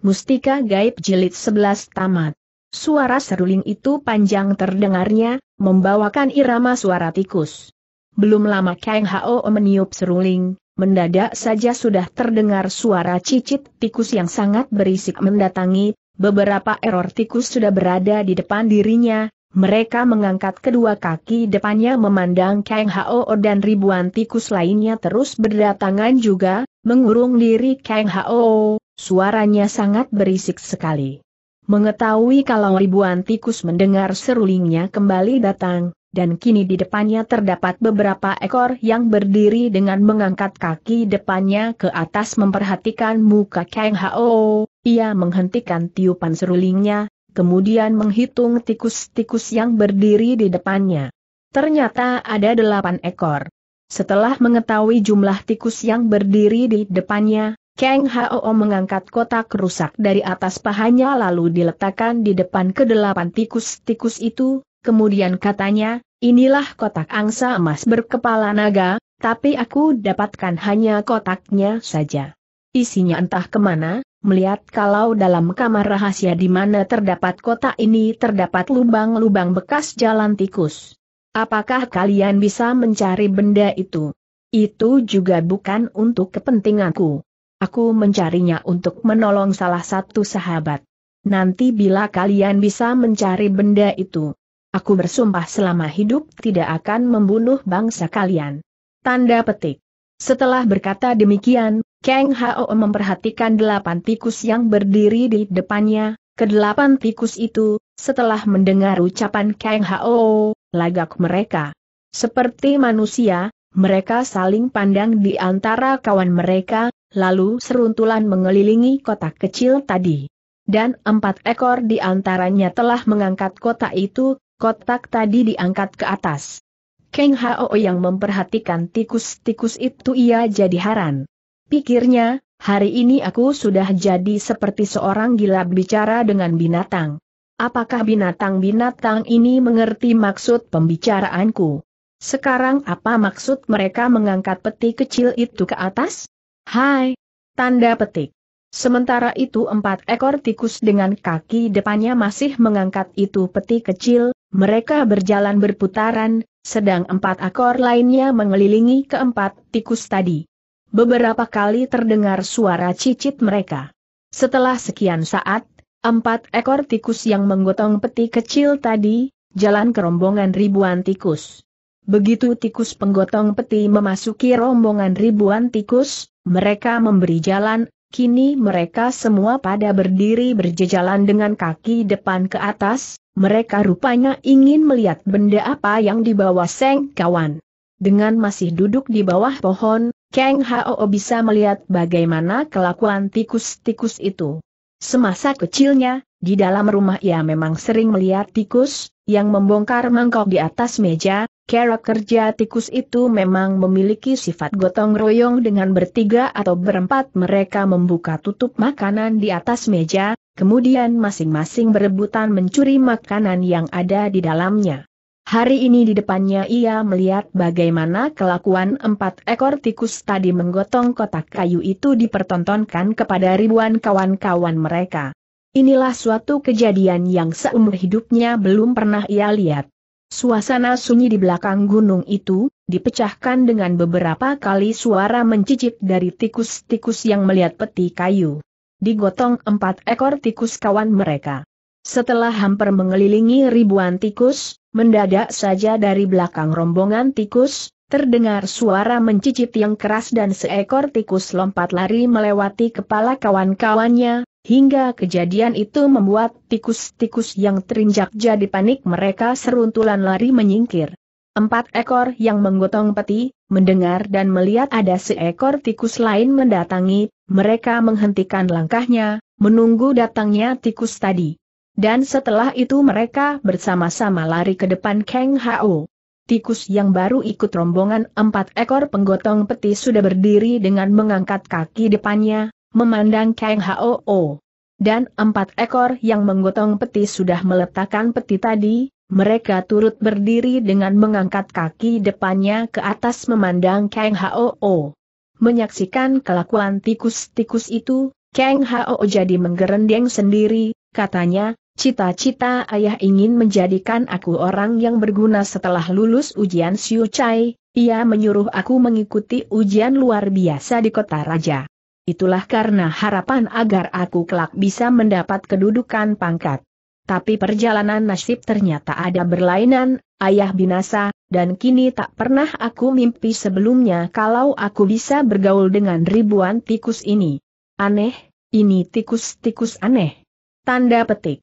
Mustika Gaib Jilid 11 tamat. Suara seruling itu panjang terdengarnya, membawakan irama suara tikus. Belum lama Kang Hao meniup seruling, mendadak saja sudah terdengar suara cicit tikus yang sangat berisik mendatangi. Beberapa error tikus sudah berada di depan dirinya, mereka mengangkat kedua kaki depannya memandang Kang Hao dan ribuan tikus lainnya terus berdatangan juga, mengurung diri Kang Hao. Suaranya sangat berisik sekali. Mengetahui kalau ribuan tikus mendengar serulingnya kembali datang, dan kini di depannya terdapat beberapa ekor yang berdiri dengan mengangkat kaki depannya ke atas memperhatikan muka Kang Hao, ia menghentikan tiupan serulingnya, kemudian menghitung tikus-tikus yang berdiri di depannya. Ternyata ada 8 ekor. Setelah mengetahui jumlah tikus yang berdiri di depannya, Kang Hao mengangkat kotak rusak dari atas pahanya lalu diletakkan di depan ke-8 tikus-tikus itu, kemudian katanya, inilah kotak angsa emas berkepala naga, tapi aku dapatkan hanya kotaknya saja. Isinya entah kemana, melihat kalau dalam kamar rahasia di mana terdapat kotak ini terdapat lubang-lubang bekas jalan tikus. Apakah kalian bisa mencari benda itu? Itu juga bukan untuk kepentinganku. Aku mencarinya untuk menolong salah satu sahabat. Nanti bila kalian bisa mencari benda itu, aku bersumpah selama hidup tidak akan membunuh bangsa kalian. Tanda petik. Setelah berkata demikian, Kang Hao memperhatikan 8 tikus yang berdiri di depannya. Ke-8 tikus itu, setelah mendengar ucapan Kang Hao, lagak mereka. Seperti manusia, mereka saling pandang di antara kawan mereka. Lalu seruntulan mengelilingi kotak kecil tadi. Dan 4 ekor di antaranya telah mengangkat kotak itu, kotak tadi diangkat ke atas. Kang Hao yang memperhatikan tikus-tikus itu ia jadi heran. Pikirnya, hari ini aku sudah jadi seperti seorang gila bicara dengan binatang. Apakah binatang-binatang ini mengerti maksud pembicaraanku? Sekarang apa maksud mereka mengangkat peti kecil itu ke atas? Hai, tanda petik. Sementara itu 4 ekor tikus dengan kaki depannya masih mengangkat itu peti kecil, mereka berjalan berputaran, sedang 4 ekor lainnya mengelilingi ke-4 tikus tadi. Beberapa kali terdengar suara cicit mereka. Setelah sekian saat, 4 ekor tikus yang menggotong peti kecil tadi, jalan ke rombongan ribuan tikus. Begitu tikus penggotong peti memasuki rombongan ribuan tikus, mereka memberi jalan, kini mereka semua pada berdiri berjejalan dengan kaki depan ke atas, mereka rupanya ingin melihat benda apa yang dibawa Seng kawan. Dengan masih duduk di bawah pohon, Kang Hao bisa melihat bagaimana kelakuan tikus-tikus itu. Semasa kecilnya, di dalam rumah ia memang sering melihat tikus, yang membongkar mangkok di atas meja. Cara kerja tikus itu memang memiliki sifat gotong royong dengan bertiga atau berempat mereka membuka tutup makanan di atas meja, kemudian masing-masing berebutan mencuri makanan yang ada di dalamnya. Hari ini di depannya ia melihat bagaimana kelakuan 4 ekor tikus tadi menggotong kotak kayu itu dipertontonkan kepada ribuan kawan-kawan mereka. Inilah suatu kejadian yang seumur hidupnya belum pernah ia lihat. Suasana sunyi di belakang gunung itu, dipecahkan dengan beberapa kali suara mencicik dari tikus-tikus yang melihat peti kayu. Digotong 4 ekor tikus kawan mereka. Setelah hampir mengelilingi ribuan tikus, mendadak saja dari belakang rombongan tikus, terdengar suara mencicik yang keras dan seekor tikus lompat lari melewati kepala kawan-kawannya. Hingga kejadian itu membuat tikus-tikus yang terinjak jadi panik mereka seruntulan lari menyingkir. 4 ekor yang menggotong peti, mendengar dan melihat ada seekor tikus lain mendatangi, mereka menghentikan langkahnya, menunggu datangnya tikus tadi. Dan setelah itu mereka bersama-sama lari ke depan Kang Hao. Tikus yang baru ikut rombongan 4 ekor penggotong peti sudah berdiri dengan mengangkat kaki depannya. Memandang Kang Hao, dan 4 ekor yang menggotong peti sudah meletakkan peti tadi, mereka turut berdiri dengan mengangkat kaki depannya ke atas memandang Kang Hao. Menyaksikan kelakuan tikus-tikus itu, Kang Hao jadi menggerendeng sendiri, katanya, cita-cita ayah ingin menjadikan aku orang yang berguna setelah lulus ujian Siu Chai, ia menyuruh aku mengikuti ujian luar biasa di kota raja. Itulah karena harapan agar aku kelak bisa mendapat kedudukan pangkat. Tapi perjalanan nasib ternyata ada berlainan, ayah binasa, dan kini tak pernah aku mimpi sebelumnya kalau aku bisa bergaul dengan ribuan tikus ini. Aneh, ini tikus-tikus aneh. Tanda petik.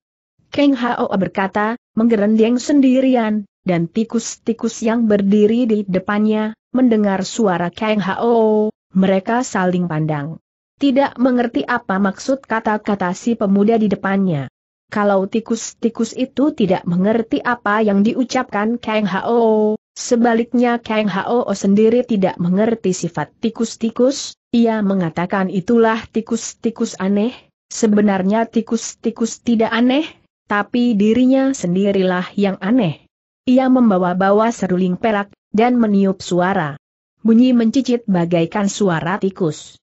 Kang Hao berkata, menggerendeng sendirian, dan tikus-tikus yang berdiri di depannya, mendengar suara Kang Hao, mereka saling pandang. Tidak mengerti apa maksud kata-kata si pemuda di depannya. Kalau tikus-tikus itu tidak mengerti apa yang diucapkan Kang Hao, sebaliknya Kang Hao sendiri tidak mengerti sifat tikus-tikus, ia mengatakan itulah tikus-tikus aneh, sebenarnya tikus-tikus tidak aneh, tapi dirinya sendirilah yang aneh. Ia membawa-bawa seruling perak, dan meniup suara. Bunyi mencicit bagaikan suara tikus.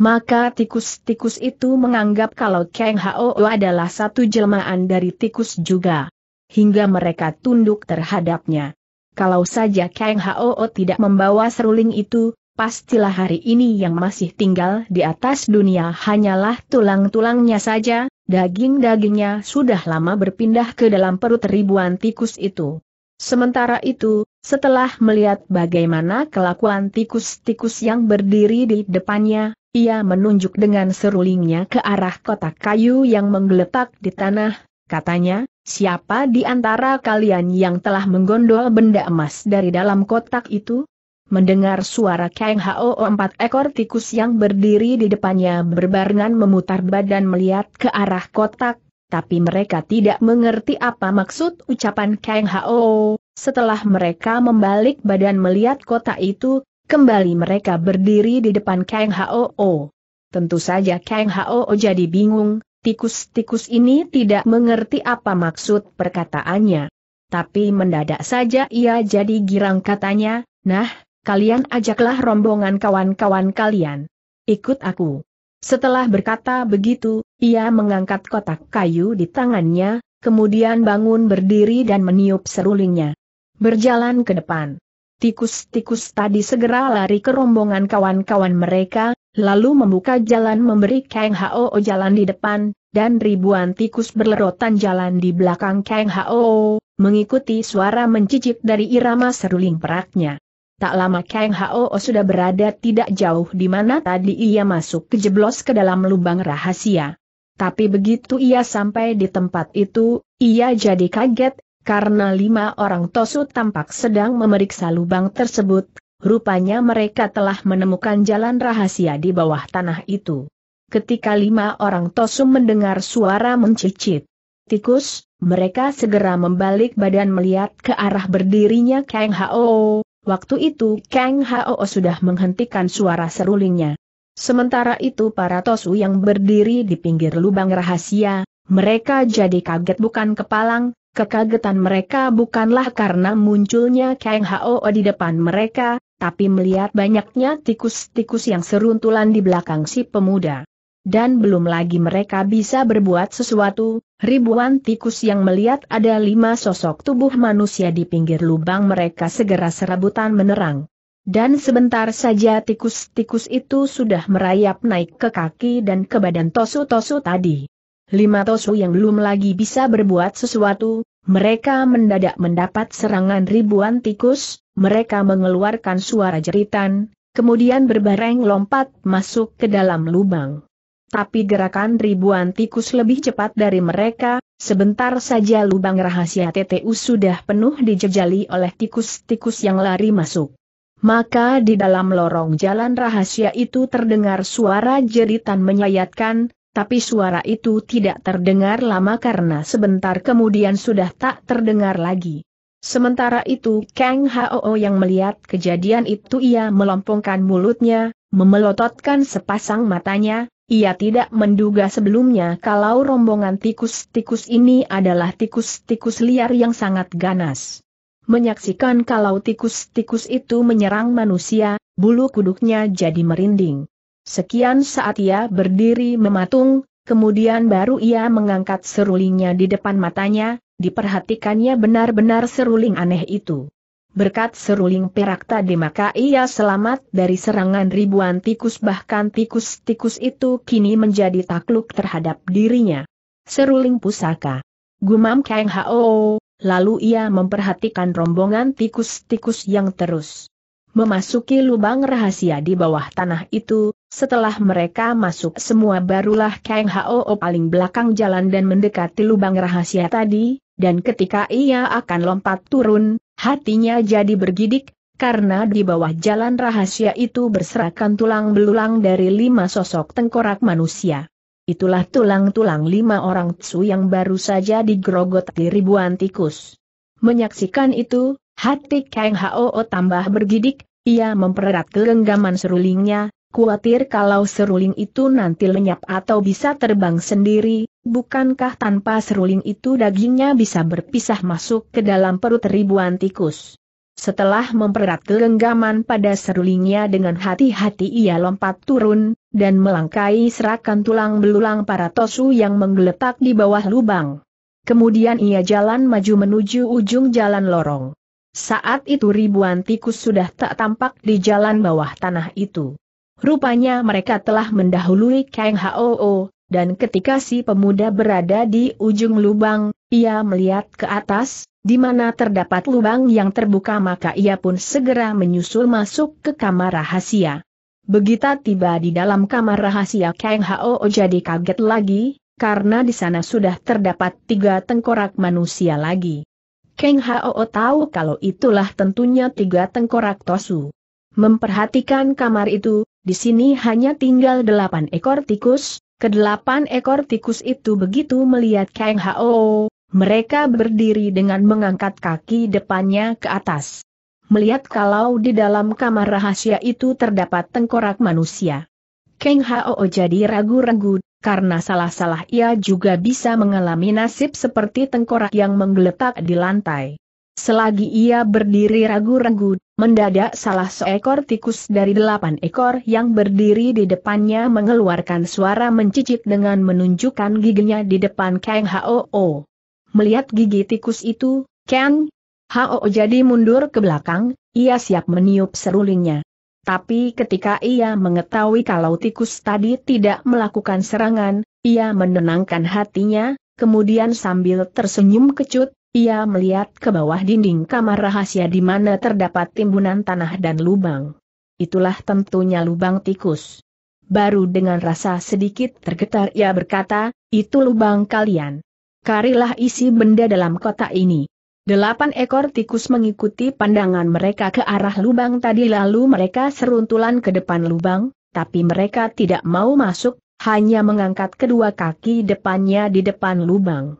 Maka tikus-tikus itu menganggap kalau Kang Hao adalah satu jelmaan dari tikus juga. Hingga mereka tunduk terhadapnya. Kalau saja Kang Hao tidak membawa seruling itu, pastilah hari ini yang masih tinggal di atas dunia hanyalah tulang-tulangnya saja, daging-dagingnya sudah lama berpindah ke dalam perut ribuan tikus itu. Sementara itu, setelah melihat bagaimana kelakuan tikus-tikus yang berdiri di depannya, ia menunjuk dengan serulingnya ke arah kotak kayu yang menggeletak di tanah, katanya, siapa di antara kalian yang telah menggondol benda emas dari dalam kotak itu? Mendengar suara Kang Hao, 4 ekor tikus yang berdiri di depannya berbarengan memutar badan melihat ke arah kotak, tapi mereka tidak mengerti apa maksud ucapan Kang Hao. Setelah mereka membalik badan melihat kotak itu, kembali mereka berdiri di depan Kang Hao. Tentu saja Kang Hao jadi bingung. Tikus-tikus ini tidak mengerti apa maksud perkataannya. Tapi mendadak saja ia jadi girang, katanya, nah, kalian ajaklah rombongan kawan-kawan kalian. Ikut aku. Setelah berkata begitu, ia mengangkat kotak kayu di tangannya, kemudian bangun berdiri dan meniup serulingnya. Berjalan ke depan. Tikus-tikus tadi segera lari ke rombongan kawan-kawan mereka, lalu membuka jalan memberi Kang Hao jalan di depan, dan ribuan tikus berlerotan jalan di belakang Kang Hao, mengikuti suara mencicik dari irama seruling peraknya. Tak lama Kang Hao sudah berada tidak jauh di mana tadi ia masuk kejeblos ke dalam lubang rahasia. Tapi begitu ia sampai di tempat itu, ia jadi kaget, karena 5 orang tosu tampak sedang memeriksa lubang tersebut. Rupanya mereka telah menemukan jalan rahasia di bawah tanah itu. Ketika 5 orang tosu mendengar suara mencicit tikus, mereka segera membalik badan melihat ke arah berdirinya Kang Hao. Waktu itu Kang Hao sudah menghentikan suara serulingnya. Sementara itu para tosu yang berdiri di pinggir lubang rahasia, mereka jadi kaget bukan kepalang. Kekagetan mereka bukanlah karena munculnya Kang Hao di depan mereka, tapi melihat banyaknya tikus-tikus yang seruntulan di belakang si pemuda. Dan belum lagi mereka bisa berbuat sesuatu, ribuan tikus yang melihat ada 5 sosok tubuh manusia di pinggir lubang mereka segera serabutan menerang. Dan sebentar saja tikus-tikus itu sudah merayap naik ke kaki dan ke badan tosu-tosu tadi. 5 tosu yang belum lagi bisa berbuat sesuatu, mereka mendadak mendapat serangan ribuan tikus, mereka mengeluarkan suara jeritan, kemudian berbareng lompat masuk ke dalam lubang. Tapi gerakan ribuan tikus lebih cepat dari mereka, sebentar saja lubang rahasia TTU sudah penuh dijejali oleh tikus-tikus yang lari masuk. Maka di dalam lorong jalan rahasia itu terdengar suara jeritan menyayatkan, tapi suara itu tidak terdengar lama karena sebentar kemudian sudah tak terdengar lagi. Sementara itu Kang Hao yang melihat kejadian itu ia melompongkan mulutnya, memelototkan sepasang matanya, ia tidak menduga sebelumnya kalau rombongan tikus-tikus ini adalah tikus-tikus liar yang sangat ganas. Menyaksikan kalau tikus-tikus itu menyerang manusia, bulu kuduknya jadi merinding. Sekian saat ia berdiri mematung, kemudian baru ia mengangkat serulingnya di depan matanya, diperhatikannya benar-benar seruling aneh itu. Berkat seruling perak tadi maka ia selamat dari serangan ribuan tikus, bahkan tikus-tikus itu kini menjadi takluk terhadap dirinya. Seruling pusaka, gumam Kang Hao, lalu ia memperhatikan rombongan tikus-tikus yang terus memasuki lubang rahasia di bawah tanah itu. Setelah mereka masuk semua barulah Kang Hao paling belakang jalan dan mendekati lubang rahasia tadi, dan ketika ia akan lompat turun, hatinya jadi bergidik, karena di bawah jalan rahasia itu berserakan tulang belulang dari 5 sosok tengkorak manusia. Itulah tulang-tulang 5 orang tsu yang baru saja digerogot di ribuan tikus. Menyaksikan itu, hati Kang Hao tambah bergidik, ia mempererat genggaman serulingnya, khawatir kalau seruling itu nanti lenyap atau bisa terbang sendiri, bukankah tanpa seruling itu dagingnya bisa berpisah masuk ke dalam perut ribuan tikus. Setelah mempererat genggaman pada serulingnya dengan hati-hati ia lompat turun, dan melangkai serakan tulang belulang para tosu yang menggeletak di bawah lubang. Kemudian ia jalan maju menuju ujung jalan lorong. Saat itu ribuan tikus sudah tak tampak di jalan bawah tanah itu. Rupanya mereka telah mendahului Kang Hao, dan ketika si pemuda berada di ujung lubang, ia melihat ke atas, di mana terdapat lubang yang terbuka maka ia pun segera menyusul masuk ke kamar rahasia. Begitu tiba di dalam kamar rahasia Kang Hao jadi kaget lagi, karena di sana sudah terdapat 3 tengkorak manusia lagi. Kang Hao tahu kalau itulah tentunya 3 tengkorak tosu. Memperhatikan kamar itu, di sini hanya tinggal 8 ekor tikus, ke-8 ekor tikus itu begitu melihat Kang Hao. Mereka berdiri dengan mengangkat kaki depannya ke atas. Melihat kalau di dalam kamar rahasia itu terdapat tengkorak manusia. Kang Hao jadi ragu-ragu, karena salah-salah ia juga bisa mengalami nasib seperti tengkorak yang menggeletak di lantai. Selagi ia berdiri ragu-ragu, mendadak salah seekor tikus dari 8 ekor yang berdiri di depannya mengeluarkan suara mencicik dengan menunjukkan giginya di depan Kang Hao. Melihat gigi tikus itu, Kang Hao jadi mundur ke belakang, ia siap meniup serulingnya. Tapi ketika ia mengetahui kalau tikus tadi tidak melakukan serangan, ia menenangkan hatinya, kemudian sambil tersenyum kecut, ia melihat ke bawah dinding kamar rahasia di mana terdapat timbunan tanah dan lubang. Itulah tentunya lubang tikus. Baru dengan rasa sedikit tergetar ia berkata, "Itu lubang kalian. Karilah isi benda dalam kotak ini." 8 ekor tikus mengikuti pandangan mereka ke arah lubang tadi lalu mereka seruntulan ke depan lubang, tapi mereka tidak mau masuk, hanya mengangkat kedua kaki depannya di depan lubang.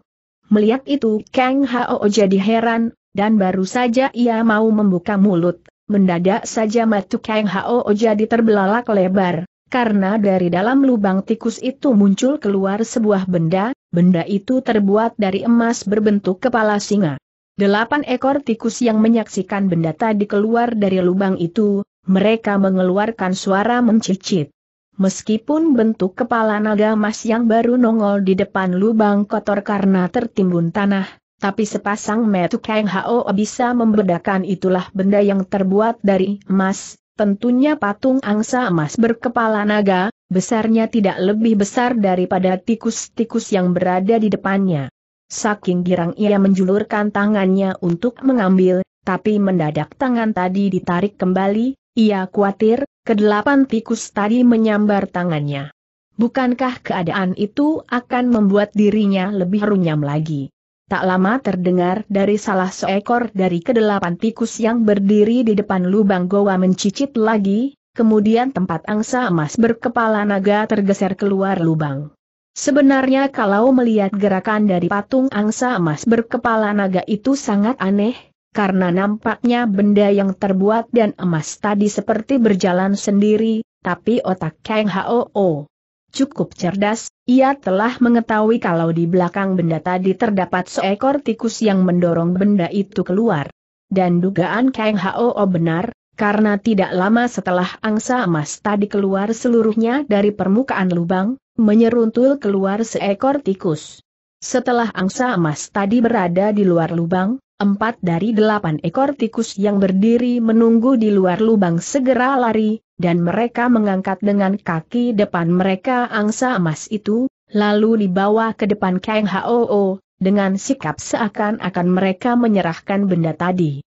Melihat itu Kang Hao jadi heran, dan baru saja ia mau membuka mulut, mendadak saja mata Kang Hao jadi terbelalak lebar. Karena dari dalam lubang tikus itu muncul keluar sebuah benda, benda itu terbuat dari emas berbentuk kepala singa. 8 ekor tikus yang menyaksikan benda tadi keluar dari lubang itu, mereka mengeluarkan suara mencicit. Meskipun bentuk kepala naga emas yang baru nongol di depan lubang kotor karena tertimbun tanah, tapi sepasang mata Kang Hao bisa membedakan itulah benda yang terbuat dari emas. Tentunya patung angsa emas berkepala naga, besarnya tidak lebih besar daripada tikus-tikus yang berada di depannya. Saking girang ia menjulurkan tangannya untuk mengambil, tapi mendadak tangan tadi ditarik kembali, ia khawatir, ke-8 tikus tadi menyambar tangannya. Bukankah keadaan itu akan membuat dirinya lebih runyam lagi? Tak lama terdengar dari salah seekor dari ke-8 tikus yang berdiri di depan lubang goa mencicit lagi, kemudian tempat angsa emas berkepala naga tergeser keluar lubang. Sebenarnya kalau melihat gerakan dari patung angsa emas berkepala naga itu sangat aneh, karena nampaknya benda yang terbuat dan emas tadi seperti berjalan sendiri, tapi otak Kang Hao cukup cerdas, ia telah mengetahui kalau di belakang benda tadi terdapat seekor tikus yang mendorong benda itu keluar. Dan dugaan Kang Hao benar, Karena tidak lama setelah angsa emas tadi keluar seluruhnya dari permukaan lubang, menyeruntul keluar seekor tikus. Setelah angsa emas tadi berada di luar lubang, 4 dari 8 ekor tikus yang berdiri menunggu di luar lubang segera lari, dan mereka mengangkat dengan kaki depan mereka angsa emas itu, lalu dibawa ke depan Kang Hao, dengan sikap seakan-akan mereka menyerahkan benda tadi.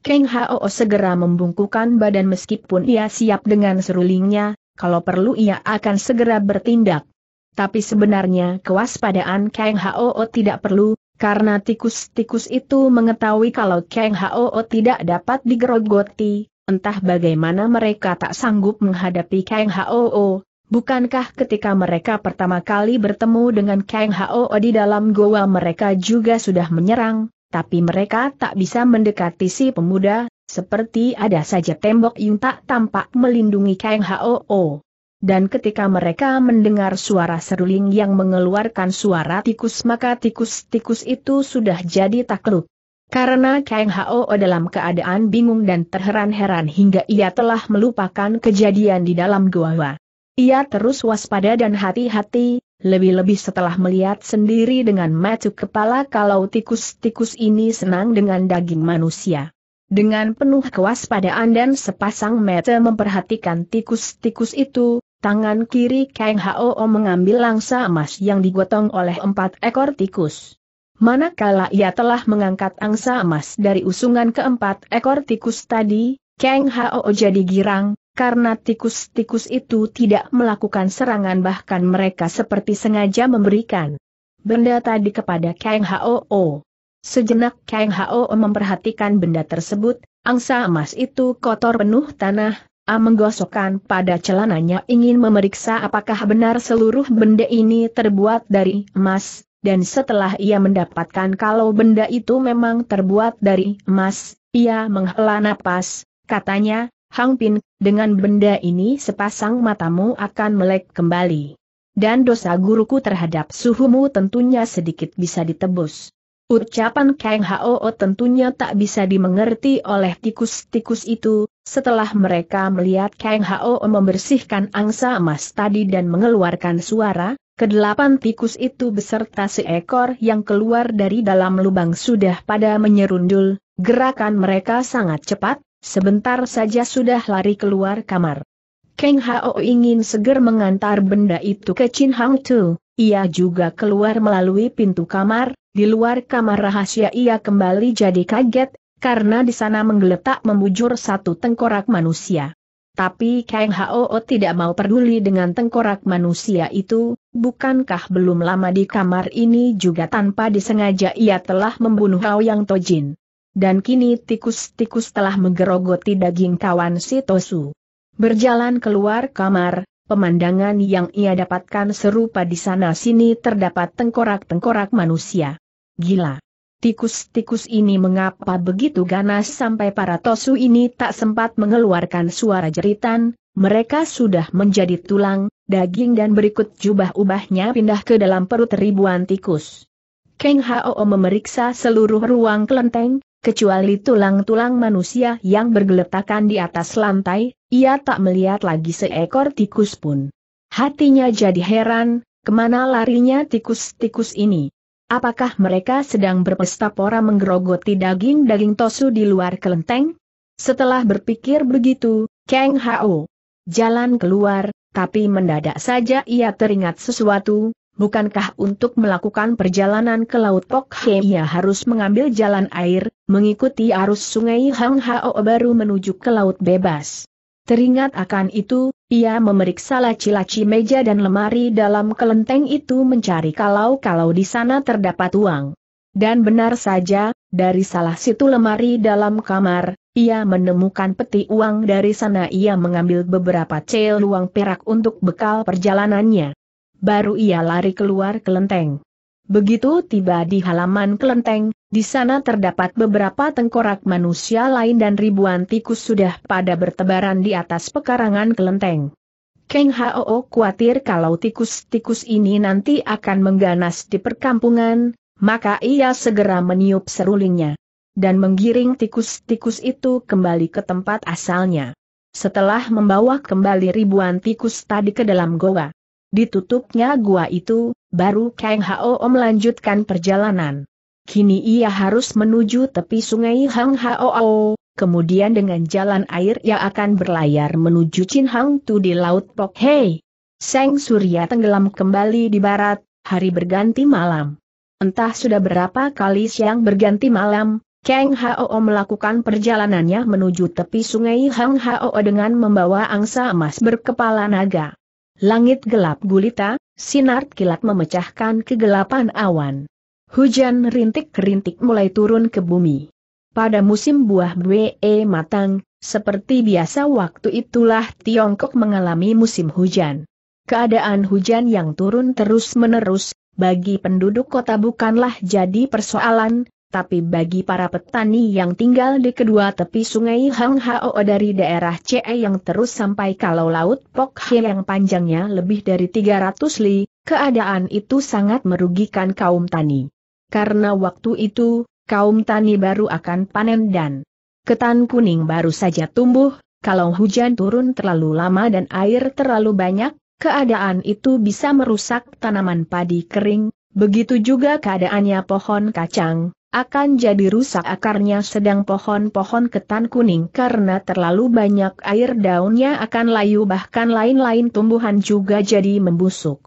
Kang Hao segera membungkukkan badan meskipun ia siap dengan serulingnya, kalau perlu ia akan segera bertindak. Tapi sebenarnya kewaspadaan Kang Hao tidak perlu, karena tikus-tikus itu mengetahui kalau Kang Hao tidak dapat digerogoti, entah bagaimana mereka tak sanggup menghadapi Kang Hao. Bukankah ketika mereka pertama kali bertemu dengan Kang Hao di dalam goa mereka juga sudah menyerang? Tapi mereka tak bisa mendekati si pemuda, seperti ada saja tembok yang tak tampak melindungi Kang Hao. Dan ketika mereka mendengar suara seruling yang mengeluarkan suara tikus, maka tikus-tikus itu sudah jadi takluk. Karena Kang Hao dalam keadaan bingung dan terheran-heran hingga ia telah melupakan kejadian di dalam goa. Ia terus waspada dan hati-hati, lebih-lebih setelah melihat sendiri dengan mata kepala kalau tikus-tikus ini senang dengan daging manusia. Dengan penuh kewaspadaan dan sepasang mata memperhatikan tikus-tikus itu, tangan kiri Kang Hao mengambil angsa emas yang digotong oleh 4 ekor tikus. Manakala ia telah mengangkat angsa emas dari usungan ke 4 ekor tikus tadi, Kang Hao jadi girang. Karena tikus-tikus itu tidak melakukan serangan, bahkan mereka seperti sengaja memberikan benda tadi kepada Kang Hao. Sejenak Kang Hao memperhatikan benda tersebut, angsa emas itu kotor penuh tanah, menggosokkan pada celananya ingin memeriksa apakah benar seluruh benda ini terbuat dari emas, dan setelah ia mendapatkan kalau benda itu memang terbuat dari emas, ia menghela napas, katanya, "Hang Pin, dengan benda ini sepasang matamu akan melek kembali. Dan dosa guruku terhadap suhumu tentunya sedikit bisa ditebus." Ucapan Kang Hao tentunya tak bisa dimengerti oleh tikus-tikus itu, setelah mereka melihat Kang Hao membersihkan angsa emas tadi dan mengeluarkan suara, ke-8 tikus itu beserta seekor yang keluar dari dalam lubang sudah pada menyerundul, gerakan mereka sangat cepat. Sebentar saja sudah lari keluar kamar. Kang Hao ingin segera mengantar benda itu ke Chin Hang Tu. Ia juga keluar melalui pintu kamar. Di luar kamar rahasia ia kembali jadi kaget, karena di sana menggeletak membujur satu tengkorak manusia. Tapi Kang Hao tidak mau peduli dengan tengkorak manusia itu. Bukankah belum lama di kamar ini juga tanpa disengaja ia telah membunuh Yang Tojin? Dan kini tikus-tikus telah menggerogoti daging kawan si Tosu. Berjalan keluar kamar, pemandangan yang ia dapatkan serupa di sana-sini terdapat tengkorak-tengkorak manusia. Gila. Tikus-tikus ini mengapa begitu ganas sampai para Tosu ini tak sempat mengeluarkan suara jeritan, mereka sudah menjadi tulang, daging dan berikut jubah-ubahnya pindah ke dalam perut ribuan tikus. Kang Hao memeriksa seluruh ruang kelenteng, kecuali tulang-tulang manusia yang bergeletakan di atas lantai, ia tak melihat lagi seekor tikus pun. Hatinya jadi heran, kemana larinya tikus-tikus ini? Apakah mereka sedang berpesta pora menggerogoti daging-daging Tosu di luar kelenteng? Setelah berpikir begitu, Kang Hao jalan keluar, tapi mendadak saja ia teringat sesuatu. Bukankah untuk melakukan perjalanan ke Laut Pok Hai ia harus mengambil jalan air, mengikuti arus sungai? Hang Hao baru menuju ke laut bebas. Teringat akan itu, ia memeriksa laci-laci meja dan lemari dalam kelenteng itu mencari kalau-kalau di sana terdapat uang. Dan benar saja, dari salah situ lemari dalam kamar, ia menemukan peti uang. Dari sana ia mengambil beberapa cel uang perak untuk bekal perjalanannya. Baru ia lari keluar kelenteng. Begitu tiba di halaman kelenteng, di sana terdapat beberapa tengkorak manusia lain dan ribuan tikus sudah pada bertebaran di atas pekarangan kelenteng. Kang Hao khawatir kalau tikus-tikus ini nanti akan mengganas di perkampungan, maka ia segera meniup serulingnya. dan menggiring tikus-tikus itu kembali ke tempat asalnya. Setelah membawa kembali ribuan tikus tadi ke dalam goa, ditutupnya goa itu, baru Kang Hao melanjutkan perjalanan. Kini ia harus menuju tepi sungai Hang Hao, kemudian dengan jalan air ia akan berlayar menuju Chin Hang Tu di Laut Pok Hai. Sang surya tenggelam kembali di barat, hari berganti malam. Entah sudah berapa kali siang berganti malam, Kang Hao melakukan perjalanannya menuju tepi sungai Hang Hao dengan membawa angsa emas berkepala naga. Langit gelap gulita, sinar kilat memecahkan kegelapan awan. Hujan rintik-rintik mulai turun ke bumi. Pada musim buah bwe matang, seperti biasa waktu itulah Tiongkok mengalami musim hujan. Keadaan hujan yang turun terus-menerus, bagi penduduk kota bukanlah jadi persoalan, tapi bagi para petani yang tinggal di kedua tepi sungai Hang Hao dari daerah Ce yang terus sampai kalau Laut Pok Hai yang panjangnya lebih dari 300 li, keadaan itu sangat merugikan kaum tani. Karena waktu itu, kaum tani baru akan panen dan ketan kuning baru saja tumbuh, kalau hujan turun terlalu lama dan air terlalu banyak, keadaan itu bisa merusak tanaman padi kering, begitu juga keadaannya pohon kacang. Akan jadi rusak akarnya sedang pohon-pohon ketan kuning karena terlalu banyak air daunnya akan layu bahkan lain-lain tumbuhan juga jadi membusuk.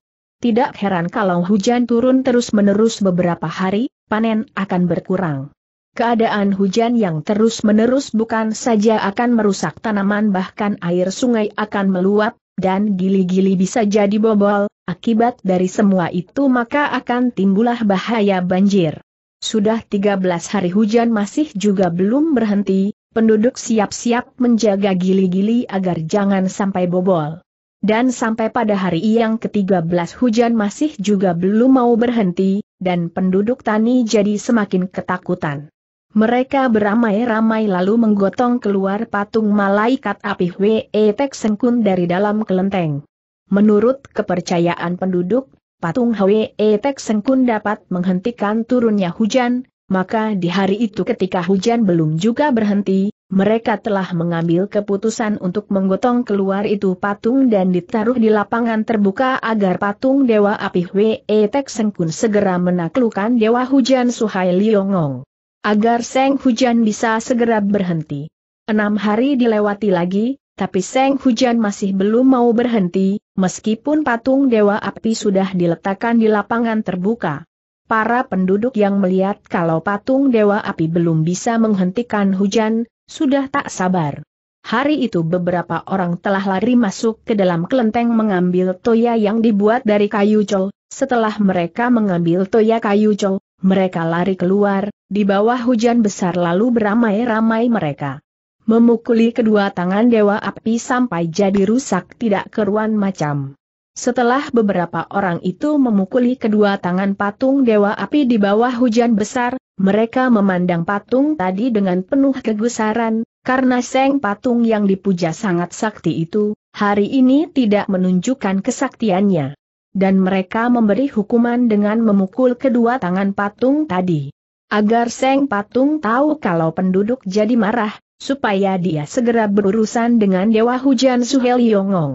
Tidak heran kalau hujan turun terus-menerus beberapa hari, panen akan berkurang. Keadaan hujan yang terus-menerus bukan saja akan merusak tanaman bahkan air sungai akan meluap, dan gili-gili bisa jadi bobol, akibat dari semua itu maka akan timbullah bahaya banjir. Sudah 13 hari hujan masih juga belum berhenti, penduduk siap-siap menjaga gili-gili agar jangan sampai bobol. Dan sampai pada hari yang ke-13 hujan masih juga belum mau berhenti, dan penduduk tani jadi semakin ketakutan. Mereka beramai-ramai lalu menggotong keluar patung malaikat api Hwe Tek Sengkun dari dalam kelenteng. Menurut kepercayaan penduduk, patung Hwe Tek Sengkun dapat menghentikan turunnya hujan, maka di hari itu ketika hujan belum juga berhenti, mereka telah mengambil keputusan untuk menggotong keluar itu patung dan ditaruh di lapangan terbuka agar patung Dewa Api Hwe Tek Sengkun segera menaklukkan Dewa Hujan Suhai Liong Ong, agar sang hujan bisa segera berhenti. 6 hari dilewati lagi, tapi sang hujan masih belum mau berhenti, meskipun patung Dewa Api sudah diletakkan di lapangan terbuka. Para penduduk yang melihat kalau patung Dewa Api belum bisa menghentikan hujan, sudah tak sabar. Hari itu beberapa orang telah lari masuk ke dalam kelenteng mengambil toya yang dibuat dari kayu col. Setelah mereka mengambil toya kayu col, mereka lari keluar, di bawah hujan besar lalu beramai-ramai mereka memukuli kedua tangan Dewa Api sampai jadi rusak tidak keruan macam. Setelah beberapa orang itu memukuli kedua tangan patung Dewa Api di bawah hujan besar, mereka memandang patung tadi dengan penuh kegusaran, karena sang patung yang dipuja sangat sakti itu, hari ini tidak menunjukkan kesaktiannya. Dan mereka memberi hukuman dengan memukul kedua tangan patung tadi. Agar sang patung tahu kalau penduduk jadi marah, supaya dia segera berurusan dengan Dewa Hujan Suhai Liong Ong.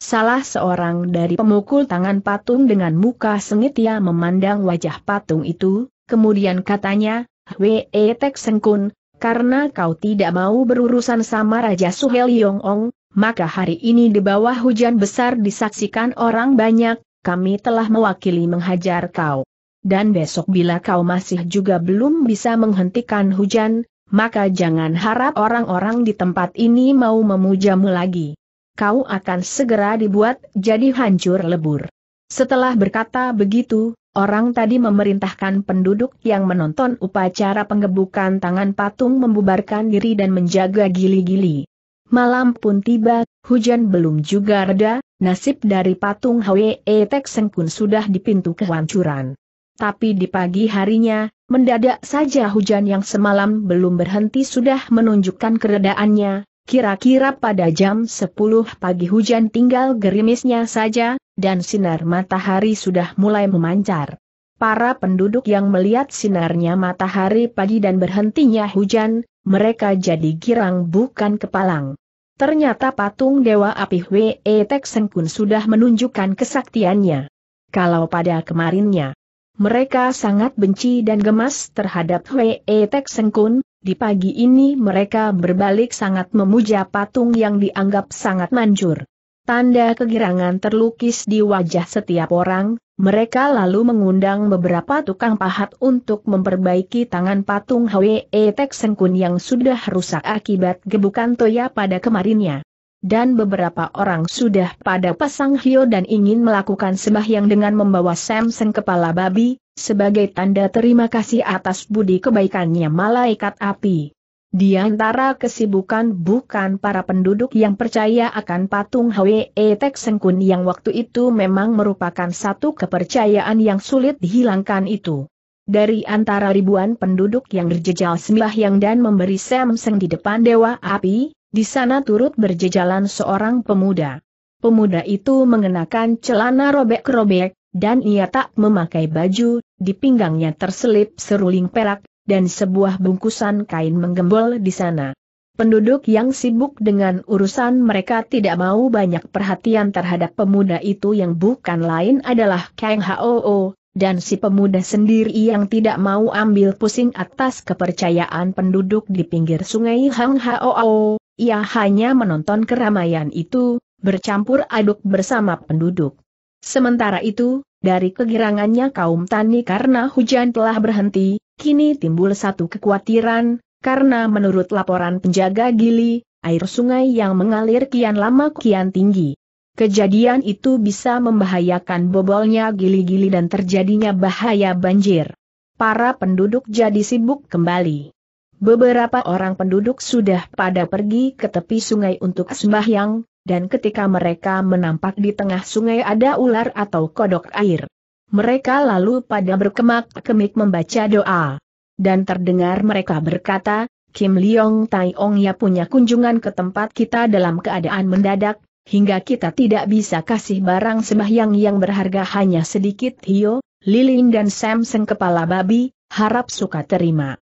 Salah seorang dari pemukul tangan patung dengan muka sengit ia memandang wajah patung itu, kemudian katanya, "Hwe Tek Sengkun, karena kau tidak mau berurusan sama Raja Suhai Liong Ong, maka hari ini di bawah hujan besar disaksikan orang banyak, kami telah mewakili menghajar kau. Dan besok bila kau masih juga belum bisa menghentikan hujan, maka jangan harap orang-orang di tempat ini mau memujamu lagi. Kau akan segera dibuat jadi hancur lebur." Setelah berkata begitu, orang tadi memerintahkan penduduk yang menonton upacara penggebukan tangan patung membubarkan diri dan menjaga gili-gili. Malam pun tiba, hujan belum juga reda, nasib dari patung Hwe Tek Sengkun sudah di pintu kehancuran. Tapi di pagi harinya, mendadak saja hujan yang semalam belum berhenti sudah menunjukkan keredaannya, kira-kira pada jam 10 pagi hujan tinggal gerimisnya saja, dan sinar matahari sudah mulai memancar. Para penduduk yang melihat sinarnya matahari pagi dan berhentinya hujan, mereka jadi girang bukan kepalang. Ternyata patung Dewa Api Hwe Tek Sengkun sudah menunjukkan kesaktiannya. Kalau pada kemarinnya, mereka sangat benci dan gemas terhadap Hwe Tek Sengkun, di pagi ini mereka berbalik sangat memuja patung yang dianggap sangat manjur. Tanda kegirangan terlukis di wajah setiap orang. Mereka lalu mengundang beberapa tukang pahat untuk memperbaiki tangan patung Hwe Tek Sengkun yang sudah rusak akibat gebukan toya pada kemarinnya. Dan beberapa orang sudah pada pasang hio dan ingin melakukan sembahyang dengan membawa samseng kepala babi, sebagai tanda terima kasih atas budi kebaikannya malaikat api. Di antara kesibukan bukan para penduduk yang percaya akan patung Hwe Tek Sengkun yang waktu itu memang merupakan satu kepercayaan yang sulit dihilangkan itu. Dari antara ribuan penduduk yang berjejal sembahyang dan memberi samseng di depan Dewa Api, di sana turut berjejalan seorang pemuda. Pemuda itu mengenakan celana robek-robek, dan ia tak memakai baju, di pinggangnya terselip seruling perak, dan sebuah bungkusan kain menggembol di sana. Penduduk yang sibuk dengan urusan mereka tidak mau banyak perhatian terhadap pemuda itu yang bukan lain adalah Kang Hao, dan si pemuda sendiri yang tidak mau ambil pusing atas kepercayaan penduduk di pinggir sungai Hang Hao. Ia hanya menonton keramaian itu, bercampur aduk bersama penduduk. Sementara itu, dari kegirangannya kaum tani karena hujan telah berhenti, kini timbul satu kekhawatiran, karena menurut laporan penjaga gili, air sungai yang mengalir kian lama kian tinggi. Kejadian itu bisa membahayakan bobolnya gili-gili dan terjadinya bahaya banjir. Para penduduk jadi sibuk kembali. Beberapa orang penduduk sudah pada pergi ke tepi sungai untuk sembahyang, dan ketika mereka menampak di tengah sungai ada ular atau kodok air. Mereka lalu pada berkemak-kemik membaca doa. Dan terdengar mereka berkata, Kim Liong Tai Ong ya punya kunjungan ke tempat kita dalam keadaan mendadak, hingga kita tidak bisa kasih barang sembahyang yang berharga hanya sedikit hio, lilin dan samseng kepala babi, harap suka terima.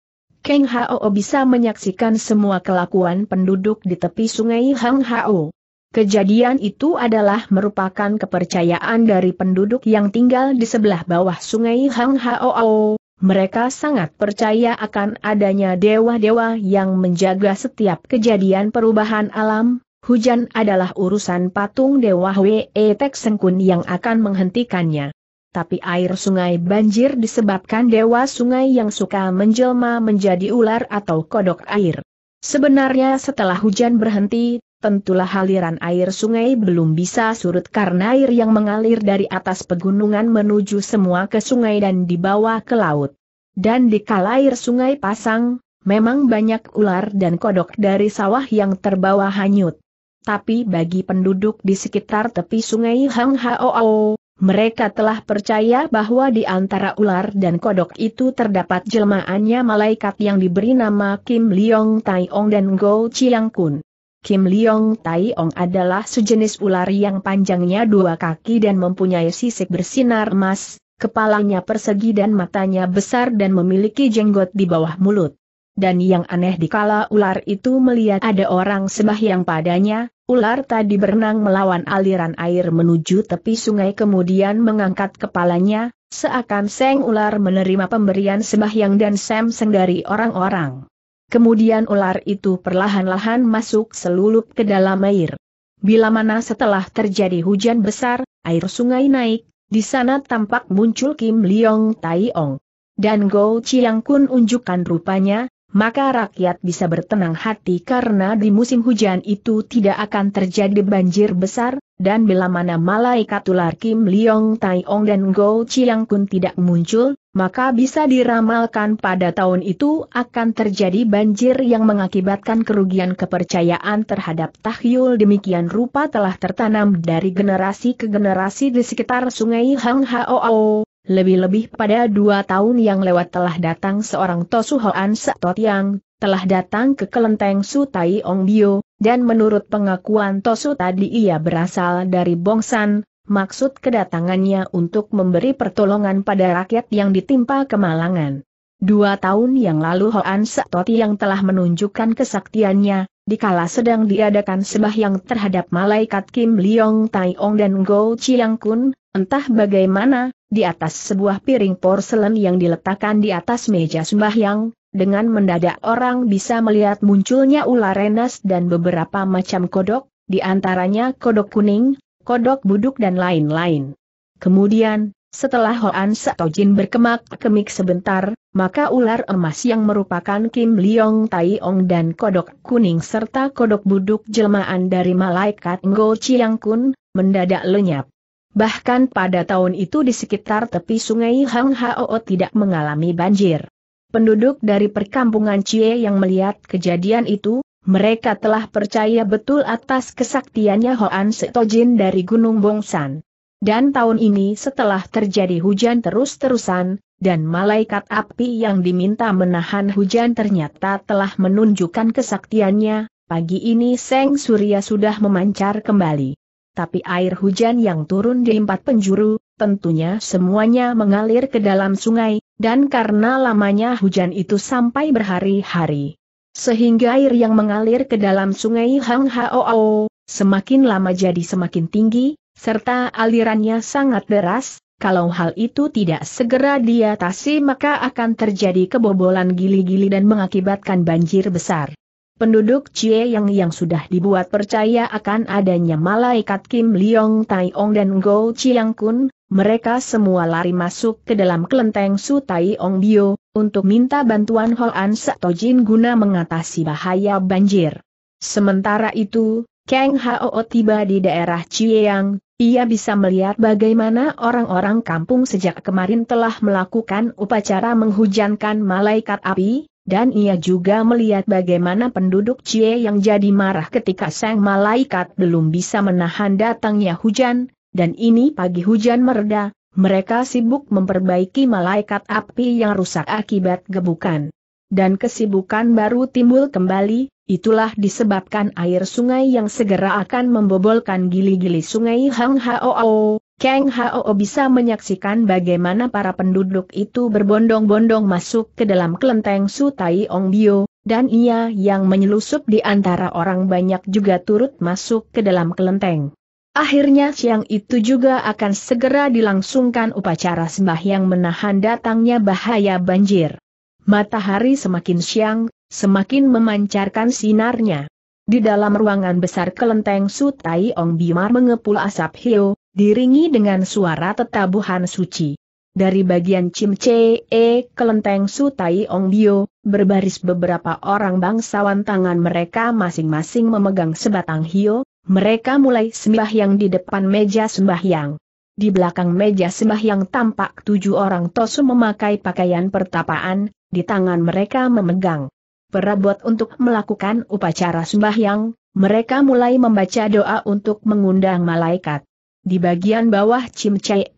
Kang Hao bisa menyaksikan semua kelakuan penduduk di tepi sungai Hang Hao. Kejadian itu adalah merupakan kepercayaan dari penduduk yang tinggal di sebelah bawah sungai Hang Hao. Mereka sangat percaya akan adanya dewa-dewa yang menjaga setiap kejadian perubahan alam. Hujan adalah urusan patung Dewa Hwe Tek Sengkun yang akan menghentikannya. Tapi air sungai banjir disebabkan dewa sungai yang suka menjelma menjadi ular atau kodok air. Sebenarnya setelah hujan berhenti, tentulah aliran air sungai belum bisa surut karena air yang mengalir dari atas pegunungan menuju semua ke sungai dan dibawa ke laut. Dan dikala air sungai pasang, memang banyak ular dan kodok dari sawah yang terbawa hanyut. Tapi bagi penduduk di sekitar tepi sungai Hang Hao, mereka telah percaya bahwa di antara ular dan kodok itu terdapat jelmaannya malaikat yang diberi nama Kim Liong Tai Ong dan Ngo Chiang Kun. Kim Liong Tai Ong adalah sejenis ular yang panjangnya 2 kaki dan mempunyai sisik bersinar emas, kepalanya persegi dan matanya besar dan memiliki jenggot di bawah mulut. Dan yang aneh dikala ular itu melihat ada orang sembahyang padanya, ular tadi berenang melawan aliran air menuju tepi sungai kemudian mengangkat kepalanya, seakan sang ular menerima pemberian sembahyang dan samseng dari orang-orang. Kemudian ular itu perlahan-lahan masuk selulup ke dalam air. Bila mana setelah terjadi hujan besar, air sungai naik, di sana tampak muncul Kim Liong Tai Ong. Dan Ngo Chiang Kun unjukkan rupanya, maka rakyat bisa bertenang hati karena di musim hujan itu tidak akan terjadi banjir besar, dan bila mana malaikat ular Kim Liong Tai Ong dan Ngo Chiang Kun tidak muncul, maka bisa diramalkan pada tahun itu akan terjadi banjir yang mengakibatkan kerugian kepercayaan terhadap tahyul demikian rupa telah tertanam dari generasi ke generasi di sekitar sungai Hang Hao. Lebih-lebih pada 2 tahun yang lewat telah datang seorang Tosu Hoan Sak Totiang, telah datang ke kelenteng Su Tai Ong Bio, dan menurut pengakuan Tosu tadi ia berasal dari Bongsan, maksud kedatangannya untuk memberi pertolongan pada rakyat yang ditimpa kemalangan. 2 tahun yang lalu Hoan Sak Totiang telah menunjukkan kesaktiannya, dikala sedang diadakan sembahyang terhadap malaikat Kim Liong Tai Ong dan Ngo Chiang Kun, entah bagaimana, di atas sebuah piring porselen yang diletakkan di atas meja sembahyang, dengan mendadak orang bisa melihat munculnya ular renas dan beberapa macam kodok, di antaranya kodok kuning, kodok buduk dan lain-lain. Kemudian, setelah Hoan Sak Totiang berkemak-kemik sebentar, maka ular emas yang merupakan Kim Liong Tai Ong dan kodok kuning serta kodok buduk jelmaan dari malaikat Ngo Chiang Kun, mendadak lenyap. Bahkan pada tahun itu di sekitar tepi sungai Hang Hao tidak mengalami banjir. Penduduk dari perkampungan Cie yang melihat kejadian itu, mereka telah percaya betul atas kesaktiannya Hoan Sak Totiang dari Gunung Bongsan. Dan tahun ini setelah terjadi hujan terus-terusan, dan malaikat api yang diminta menahan hujan ternyata telah menunjukkan kesaktiannya, pagi ini Seng Surya sudah memancar kembali. Tapi air hujan yang turun di 4 penjuru, tentunya semuanya mengalir ke dalam sungai, dan karena lamanya hujan itu sampai berhari-hari. Sehingga air yang mengalir ke dalam sungai Hang Hao semakin lama jadi semakin tinggi, serta alirannya sangat deras, kalau hal itu tidak segera diatasi maka akan terjadi kebobolan gili-gili dan mengakibatkan banjir besar. Penduduk Cie yang sudah dibuat percaya akan adanya malaikat Kim Liong Tai Ong dan Ngo Chiang Kun, mereka semua lari masuk ke dalam kelenteng Su Tai Ong Bio, untuk minta bantuan Hoan Sak Totiang guna mengatasi bahaya banjir. Sementara itu, Kang Hao tiba di daerah Cieang. Ia bisa melihat bagaimana orang-orang kampung sejak kemarin telah melakukan upacara menghujankan malaikat api, dan ia juga melihat bagaimana penduduk Cie yang jadi marah ketika sang malaikat belum bisa menahan datangnya hujan, dan ini pagi hujan mereda, mereka sibuk memperbaiki malaikat api yang rusak akibat gebukan. Dan kesibukan baru timbul kembali. Itulah disebabkan air sungai yang segera akan membobolkan gili-gili sungai Hang Hao. Kang Hao bisa menyaksikan bagaimana para penduduk itu berbondong-bondong masuk ke dalam kelenteng Su Tai Ong Bio, dan ia yang menyelusup di antara orang banyak juga turut masuk ke dalam kelenteng. Akhirnya siang itu juga akan segera dilangsungkan upacara sembahyang menahan datangnya bahaya banjir. Matahari semakin siang, semakin memancarkan sinarnya. Di dalam ruangan besar kelenteng Su Tai Ong Bimar mengepul asap hio, diringi dengan suara tetabuhan suci. Dari bagian Cimce, kelenteng Su Tai Ong Bio, berbaris beberapa orang bangsawan, tangan mereka masing-masing memegang sebatang hio, mereka mulai sembahyang di depan meja sembahyang. Di belakang meja sembahyang tampak 7 orang tosu memakai pakaian pertapaan, di tangan mereka memegang perabot untuk melakukan upacara sembahyang, mereka mulai membaca doa untuk mengundang malaikat. Di bagian bawah Cimce,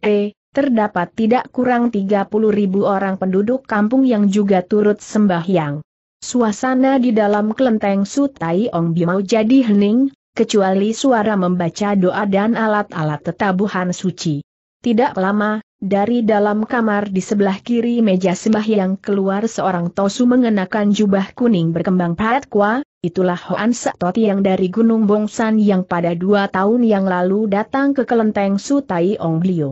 terdapat tidak kurang 30.000 orang penduduk kampung yang juga turut sembahyang. Suasana di dalam kelenteng Su Tai Ong Bimau jadi hening, kecuali suara membaca doa dan alat-alat tetabuhan suci. Tidak lama, dari dalam kamar di sebelah kiri meja sembahyang keluar seorang tosu mengenakan jubah kuning berkembang patkwa, itulah Hoan Sak Totiang dari Gunung Bongsan yang pada 2 tahun yang lalu datang ke kelenteng Su Tai Ong Bio.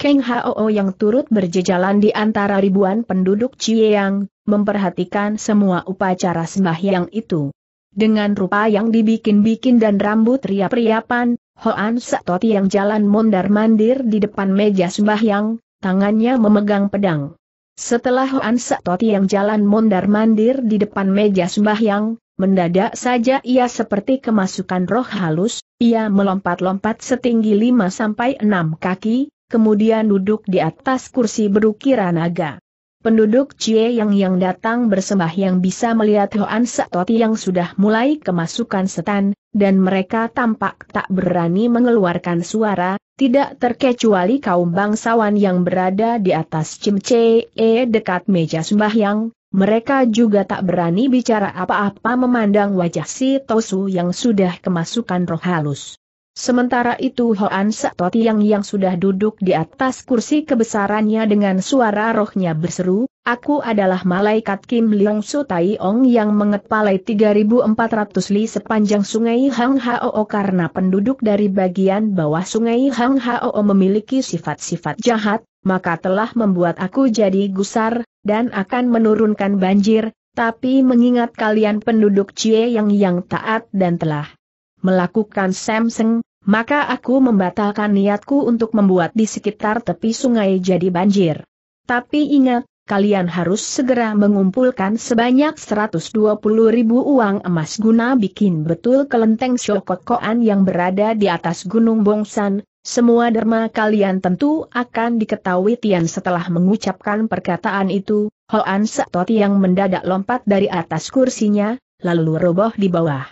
Kang Hao yang turut berjejalan di antara ribuan penduduk Cieang, memperhatikan semua upacara sembahyang itu. Dengan rupa yang dibikin-bikin dan rambut riap-riapan, Hoan Sak Totiang jalan mondar-mandir di depan meja sembahyang, tangannya memegang pedang. Setelah Hoan Sak Totiang jalan mondar-mandir di depan meja sembahyang, mendadak saja ia seperti kemasukan roh halus, ia melompat-lompat setinggi 5 sampai 6 kaki, kemudian duduk di atas kursi berukiran naga. Penduduk Cie yang datang bersembahyang bisa melihat Hoan Sak Totiang sudah mulai kemasukan setan, dan mereka tampak tak berani mengeluarkan suara, tidak terkecuali kaum bangsawan yang berada di atas Cimce dekat meja sembahyang, mereka juga tak berani bicara apa-apa memandang wajah si tosu yang sudah kemasukan roh halus. Sementara itu Hoan Sak Totiang yang sudah duduk di atas kursi kebesarannya dengan suara rohnya berseru, "Aku adalah malaikat Kim Liong Su Tai Ong yang mengepalai 3.400 li sepanjang sungai Hang Hao." Karena penduduk dari bagian bawah sungai Hang Hao memiliki sifat-sifat jahat, maka telah membuat aku jadi gusar, dan akan menurunkan banjir, tapi mengingat kalian penduduk Cie yang taat dan telah melakukan samseng, maka aku membatalkan niatku untuk membuat di sekitar tepi sungai jadi banjir. Tapi ingat, kalian harus segera mengumpulkan sebanyak 120.000 uang emas guna bikin betul kelenteng Syokotkoan yang berada di atas Gunung Bongsan. Semua derma kalian tentu akan diketahui Tian. Setelah mengucapkan perkataan itu, Hoan Sak Totiang mendadak lompat dari atas kursinya, lalu roboh di bawah.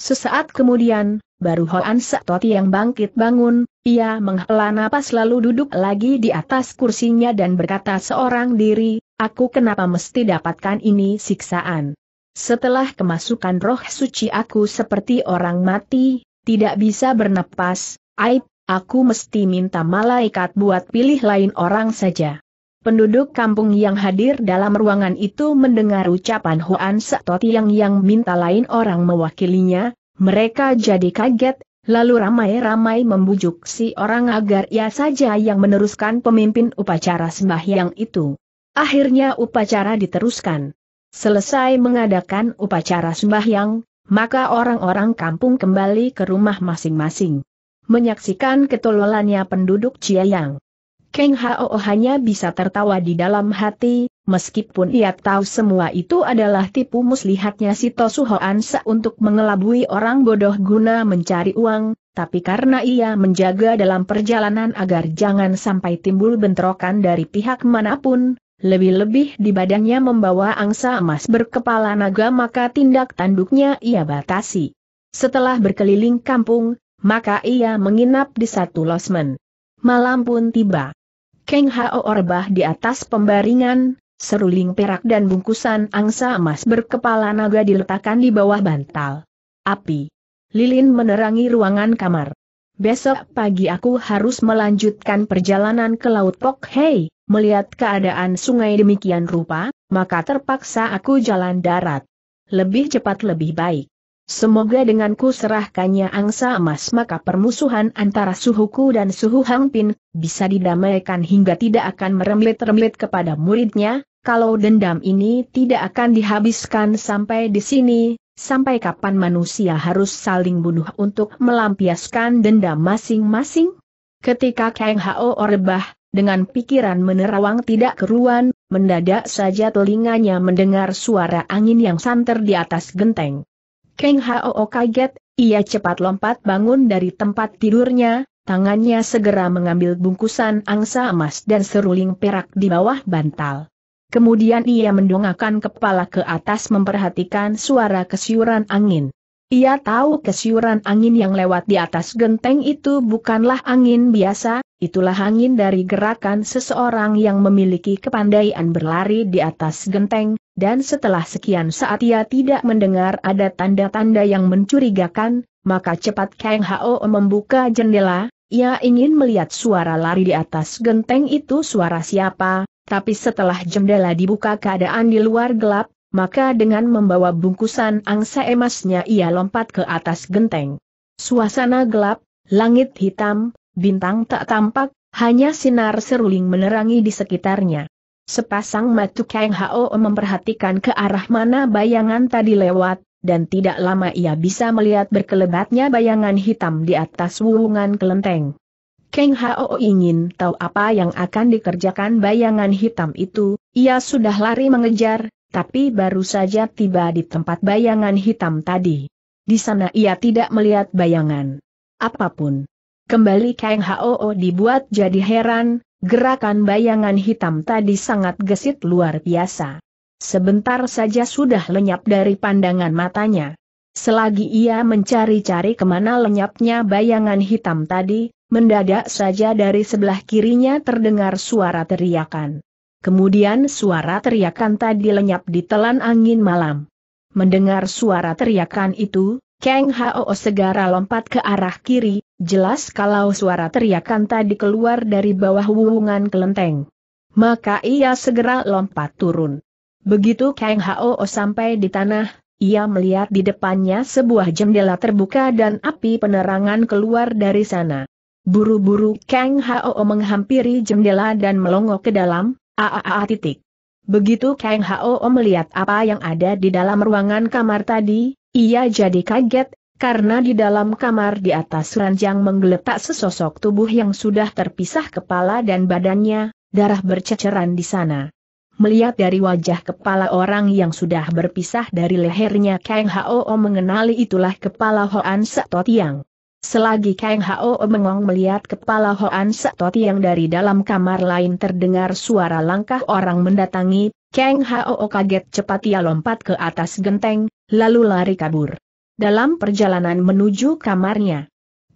Sesaat kemudian, baru Hoan Sak Totiang bangkit bangun, ia menghela napas lalu duduk lagi di atas kursinya dan berkata seorang diri, "Aku kenapa mesti dapatkan ini siksaan? Setelah kemasukan roh suci aku seperti orang mati, tidak bisa bernapas, aib, aku mesti minta malaikat buat pilih lain orang saja." Penduduk kampung yang hadir dalam ruangan itu mendengar ucapan Hoan Sak Totiang yang minta lain orang mewakilinya, mereka jadi kaget, lalu ramai-ramai membujuk si orang agar ia saja yang meneruskan pemimpin upacara sembahyang itu. Akhirnya upacara diteruskan. Selesai mengadakan upacara sembahyang, maka orang-orang kampung kembali ke rumah masing-masing. Menyaksikan ketololannya penduduk Ciayang, Kang Hao hanya bisa tertawa di dalam hati, meskipun ia tahu semua itu adalah tipu muslihatnya si Tosu Hoan Sak untuk mengelabui orang bodoh guna mencari uang, tapi karena ia menjaga dalam perjalanan agar jangan sampai timbul bentrokan dari pihak manapun, lebih-lebih di badannya membawa angsa emas berkepala naga, maka tindak tanduknya ia batasi. Setelah berkeliling kampung, maka ia menginap di satu losmen. Malam pun tiba. Kang Hao rebah di atas pembaringan, seruling perak dan bungkusan angsa emas berkepala naga diletakkan di bawah bantal. Api lilin menerangi ruangan kamar. "Besok pagi aku harus melanjutkan perjalanan ke Laut Pok Hai. Melihat keadaan sungai demikian rupa, maka terpaksa aku jalan darat. Lebih cepat lebih baik. Semoga dengan ku serahkannya angsa emas, maka permusuhan antara suhuku dan suhu Hang Pin bisa didamaikan hingga tidak akan meremlet-remlet kepada muridnya. Kalau dendam ini tidak akan dihabiskan sampai di sini, sampai kapan manusia harus saling bunuh untuk melampiaskan dendam masing-masing?" Ketika Kang Hao rebah, dengan pikiran menerawang tidak keruan, mendadak saja telinganya mendengar suara angin yang santer di atas genteng. Kang Hao kaget, ia cepat lompat bangun dari tempat tidurnya, tangannya segera mengambil bungkusan angsa emas dan seruling perak di bawah bantal. Kemudian ia mendongakkan kepala ke atas memperhatikan suara kesiuran angin. Ia tahu kesiuran angin yang lewat di atas genteng itu bukanlah angin biasa, itulah angin dari gerakan seseorang yang memiliki kepandaian berlari di atas genteng. Dan setelah sekian saat ia tidak mendengar ada tanda-tanda yang mencurigakan, maka cepat Kang Hao membuka jendela, ia ingin melihat suara lari di atas genteng itu suara siapa, tapi setelah jendela dibuka keadaan di luar gelap, maka dengan membawa bungkusan angsa emasnya ia lompat ke atas genteng. Suasana gelap, langit hitam, bintang tak tampak, hanya sinar seruling menerangi di sekitarnya. Sepasang mata Kang Hao memperhatikan ke arah mana bayangan tadi lewat, dan tidak lama ia bisa melihat berkelebatnya bayangan hitam di atas wuwungan kelenteng. Kang Hao ingin tahu apa yang akan dikerjakan bayangan hitam itu, ia sudah lari mengejar, tapi baru saja tiba di tempat bayangan hitam tadi. Di sana ia tidak melihat bayangan apapun. Kembali Kang Hao dibuat jadi heran. Gerakan bayangan hitam tadi sangat gesit luar biasa. Sebentar saja sudah lenyap dari pandangan matanya. Selagi ia mencari-cari kemana lenyapnya bayangan hitam tadi, mendadak saja dari sebelah kirinya terdengar suara teriakan. Kemudian suara teriakan tadi lenyap di telan angin malam. Mendengar suara teriakan itu, Kang Hao segera lompat ke arah kiri, jelas kalau suara teriakan tadi keluar dari bawah wuwungan kelenteng. Maka ia segera lompat turun. Begitu Kang Hao sampai di tanah, ia melihat di depannya sebuah jendela terbuka dan api penerangan keluar dari sana. Buru-buru Kang Hao menghampiri jendela dan melongo ke dalam, Begitu Kang Hao melihat apa yang ada di dalam ruangan kamar tadi, ia jadi kaget, karena di dalam kamar di atas ranjang menggeletak sesosok tubuh yang sudah terpisah kepala dan badannya, darah berceceran di sana. Melihat dari wajah kepala orang yang sudah berpisah dari lehernya, Kang Hao mengenali itulah kepala Hoan Sak Totiang. Selagi Kang Hao mengong melihat kepala Hoan Sak Totiang dari dalam kamar lain terdengar suara langkah orang mendatangi, Kang Hao kaget cepat ia lompat ke atas genteng, lalu lari kabur. Dalam perjalanan menuju kamarnya,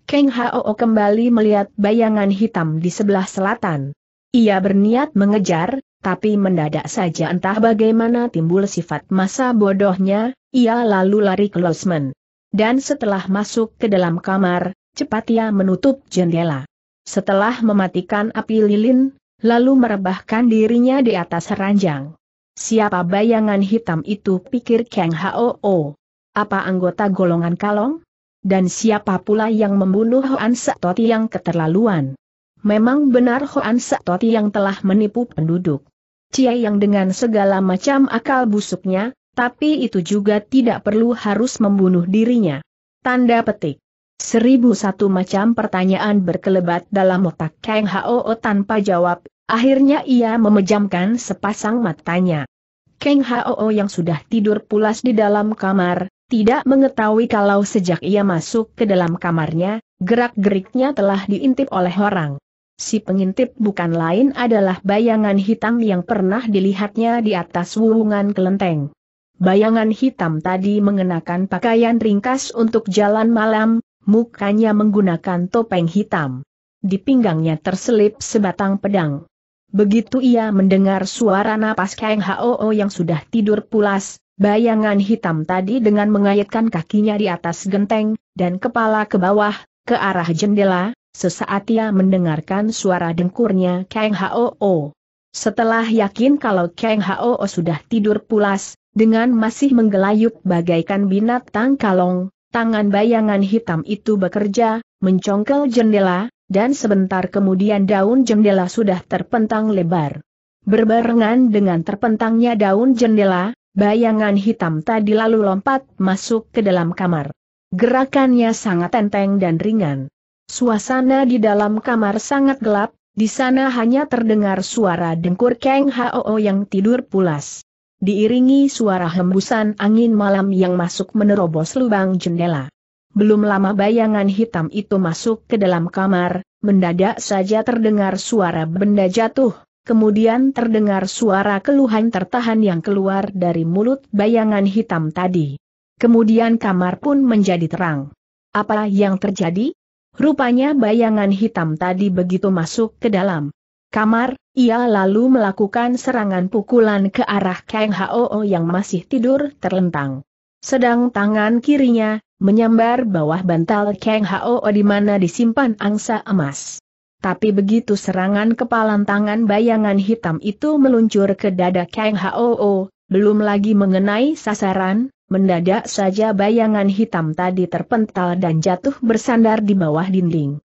Kang Hao kembali melihat bayangan hitam di sebelah selatan. Ia berniat mengejar, tapi mendadak saja entah bagaimana timbul sifat masa bodohnya, ia lalu lari ke losmen. Dan setelah masuk ke dalam kamar, cepat ia menutup jendela. Setelah mematikan api lilin, lalu merebahkan dirinya di atas ranjang. Siapa bayangan hitam itu, pikir Kang Hao? Apa anggota golongan Kalong? Dan siapa pula yang membunuh Hoan Sak Totiang yang keterlaluan? Memang benar Hoan Sak Totiang yang telah menipu penduduk Cia yang dengan segala macam akal busuknya, tapi itu juga tidak perlu harus membunuh dirinya. Tanda petik. 1001 macam pertanyaan berkelebat dalam otak Kang Hao tanpa jawab. Akhirnya ia memejamkan sepasang matanya. Kang Hao yang sudah tidur pulas di dalam kamar, tidak mengetahui kalau sejak ia masuk ke dalam kamarnya, gerak-geriknya telah diintip oleh orang. Si pengintip bukan lain adalah bayangan hitam yang pernah dilihatnya di atas wuwungan kelenteng. Bayangan hitam tadi mengenakan pakaian ringkas untuk jalan malam, mukanya menggunakan topeng hitam. Di pinggangnya terselip sebatang pedang. Begitu ia mendengar suara napas Kang Hao yang sudah tidur pulas, bayangan hitam tadi dengan mengaitkan kakinya di atas genteng, dan kepala ke bawah, ke arah jendela, sesaat ia mendengarkan suara dengkurnya Kang Hao. Setelah yakin kalau Kang Hao sudah tidur pulas, dengan masih menggelayut bagaikan binatang kalong, tangan bayangan hitam itu bekerja, mencongkel jendela, dan sebentar kemudian daun jendela sudah terpentang lebar. Berbarengan dengan terpentangnya daun jendela, bayangan hitam tadi lalu lompat masuk ke dalam kamar. Gerakannya sangat enteng dan ringan. Suasana di dalam kamar sangat gelap, di sana hanya terdengar suara dengkur Kang Hao yang tidur pulas. Diiringi suara hembusan angin malam yang masuk menerobos lubang jendela. Belum lama bayangan hitam itu masuk ke dalam kamar, mendadak saja terdengar suara benda jatuh, kemudian terdengar suara keluhan tertahan yang keluar dari mulut bayangan hitam tadi. Kemudian kamar pun menjadi terang. Apa yang terjadi? Rupanya bayangan hitam tadi begitu masuk ke dalam kamar, ia lalu melakukan serangan pukulan ke arah Kang Hao yang masih tidur terlentang. Sedang tangan kirinya menyambar bawah bantal Kang Hao di mana disimpan angsa emas. Tapi begitu serangan kepalan tangan bayangan hitam itu meluncur ke dada Kang Hao, belum lagi mengenai sasaran, mendadak saja bayangan hitam tadi terpental dan jatuh bersandar di bawah dinding.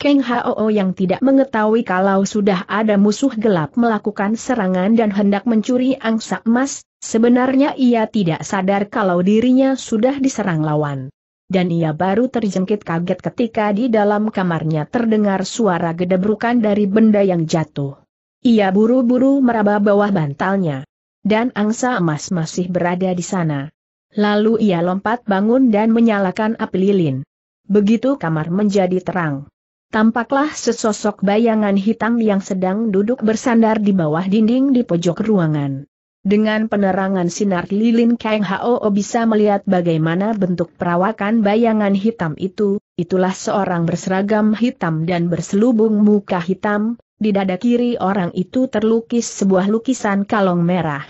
Kang Hao yang tidak mengetahui kalau sudah ada musuh gelap melakukan serangan dan hendak mencuri angsa emas, sebenarnya ia tidak sadar kalau dirinya sudah diserang lawan. Dan ia baru terjengkit kaget ketika di dalam kamarnya terdengar suara gedebrukan dari benda yang jatuh. Ia buru-buru meraba bawah bantalnya. Dan angsa emas masih berada di sana. Lalu ia lompat bangun dan menyalakan api lilin. Begitu kamar menjadi terang. Tampaklah sesosok bayangan hitam yang sedang duduk bersandar di bawah dinding di pojok ruangan. Dengan penerangan sinar lilin Kang Hao bisa melihat bagaimana bentuk perawakan bayangan hitam itu, itulah seorang berseragam hitam dan berselubung muka hitam, di dada kiri orang itu terlukis sebuah lukisan kalong merah.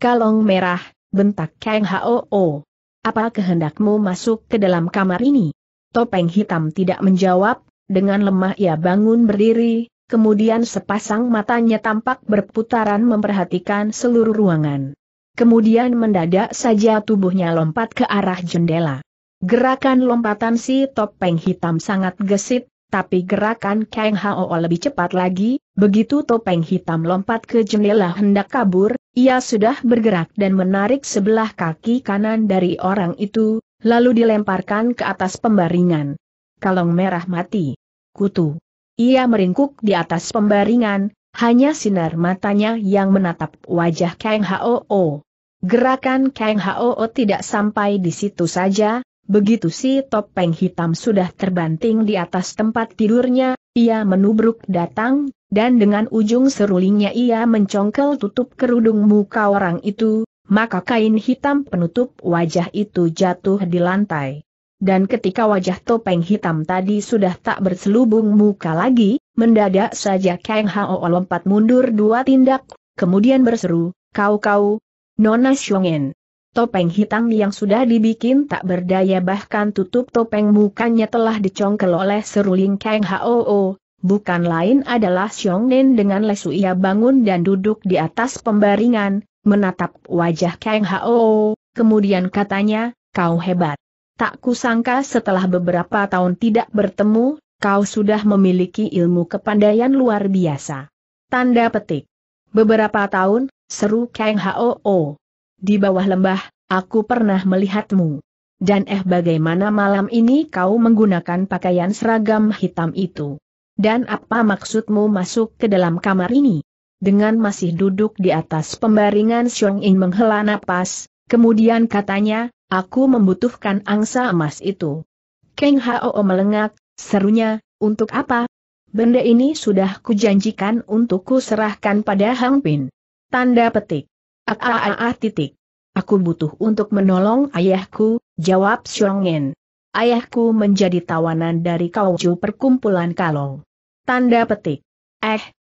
Kalong merah, bentak Kang Hao. "Apa kehendakmu masuk ke dalam kamar ini?" Topeng hitam tidak menjawab, dengan lemah ia bangun berdiri, kemudian sepasang matanya tampak berputaran memperhatikan seluruh ruangan. Kemudian mendadak saja tubuhnya lompat ke arah jendela. Gerakan lompatan si topeng hitam sangat gesit, tapi gerakan Kang Hao lebih cepat lagi. Begitu topeng hitam lompat ke jendela hendak kabur, ia sudah bergerak dan menarik sebelah kaki kanan dari orang itu, lalu dilemparkan ke atas pembaringan. "Kalong merah mati, kutu." Ia meringkuk di atas pembaringan, hanya sinar matanya yang menatap wajah Kang Hao. Gerakan Kang Hao tidak sampai di situ saja, begitu si topeng hitam sudah terbanting di atas tempat tidurnya, ia menubruk datang, dan dengan ujung serulingnya ia mencongkel tutup kerudung muka orang itu, maka kain hitam penutup wajah itu jatuh di lantai. Dan ketika wajah topeng hitam tadi sudah tak berselubung muka lagi, mendadak saja Kang Hao lompat mundur 2 tindak, kemudian berseru, "Kau, Nona Xiong In." Topeng hitam yang sudah dibikin tak berdaya bahkan tutup topeng mukanya telah dicongkel oleh seruling Kang Hao. Bukan lain adalah Xiong In. Dengan lesu ia bangun dan duduk di atas pembaringan, menatap wajah Kang Hao, kemudian katanya, "Kau hebat. Tak kusangka setelah beberapa tahun tidak bertemu, kau sudah memiliki ilmu kepandaian luar biasa." Tanda petik. "Beberapa tahun?" seru Kang Hao. "Di bawah lembah, aku pernah melihatmu. Dan bagaimana malam ini kau menggunakan pakaian seragam hitam itu? Dan apa maksudmu masuk ke dalam kamar ini?" Dengan masih duduk di atas pembaringan, Xiong In menghela napas, kemudian katanya, "Aku membutuhkan angsa emas itu." Kang Hao melengak, serunya, "Untuk apa?" "Benda ini sudah kujanjikan untuk kuserahkan pada Hang Pin." Tanda petik. "Titik. Aku butuh untuk menolong ayahku," jawab Xiong In. "Ayahku menjadi tawanan dari kaucu perkumpulan Kalong." Tanda petik.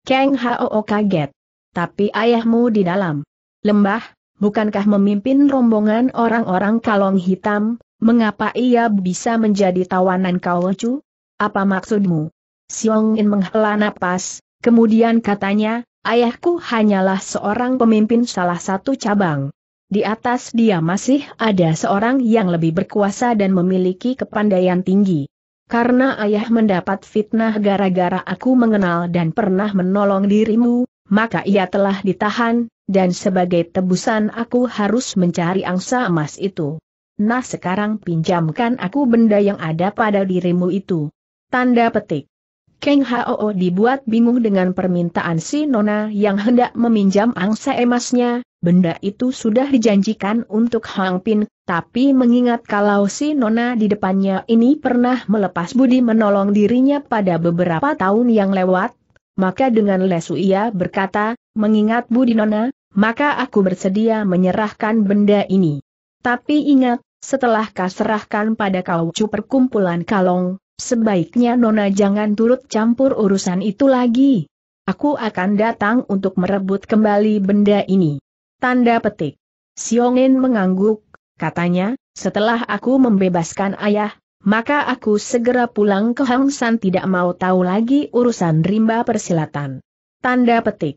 Kang Hao kaget. "Tapi ayahmu di dalam lembah, bukankah memimpin rombongan orang-orang Kalong hitam, mengapa ia bisa menjadi tawanan kaucu? Apa maksudmu?" Xiong In menghela napas, kemudian katanya, "Ayahku hanyalah seorang pemimpin salah satu cabang. Di atas dia masih ada seorang yang lebih berkuasa dan memiliki kepandaian tinggi. Karena ayah mendapat fitnah gara-gara aku mengenal dan pernah menolong dirimu, maka ia telah ditahan, dan sebagai tebusan aku harus mencari angsa emas itu. Nah sekarang pinjamkan aku benda yang ada pada dirimu itu." Tanda petik. Kang Hao dibuat bingung dengan permintaan si Nona yang hendak meminjam angsa emasnya. Benda itu sudah dijanjikan untuk Hang Pin, tapi mengingat kalau si Nona di depannya ini pernah melepas budi menolong dirinya pada beberapa tahun yang lewat, maka dengan lesu ia berkata, "Mengingat budi Nona, maka aku bersedia menyerahkan benda ini. Tapi ingat, setelah kau serahkan pada kaucu perkumpulan Kalong, sebaiknya Nona jangan turut campur urusan itu lagi. Aku akan datang untuk merebut kembali benda ini." Tanda petik. Xiong In mengangguk, katanya, "Setelah aku membebaskan ayah, maka aku segera pulang ke Hang San, tidak mau tahu lagi urusan rimba persilatan." Tanda petik.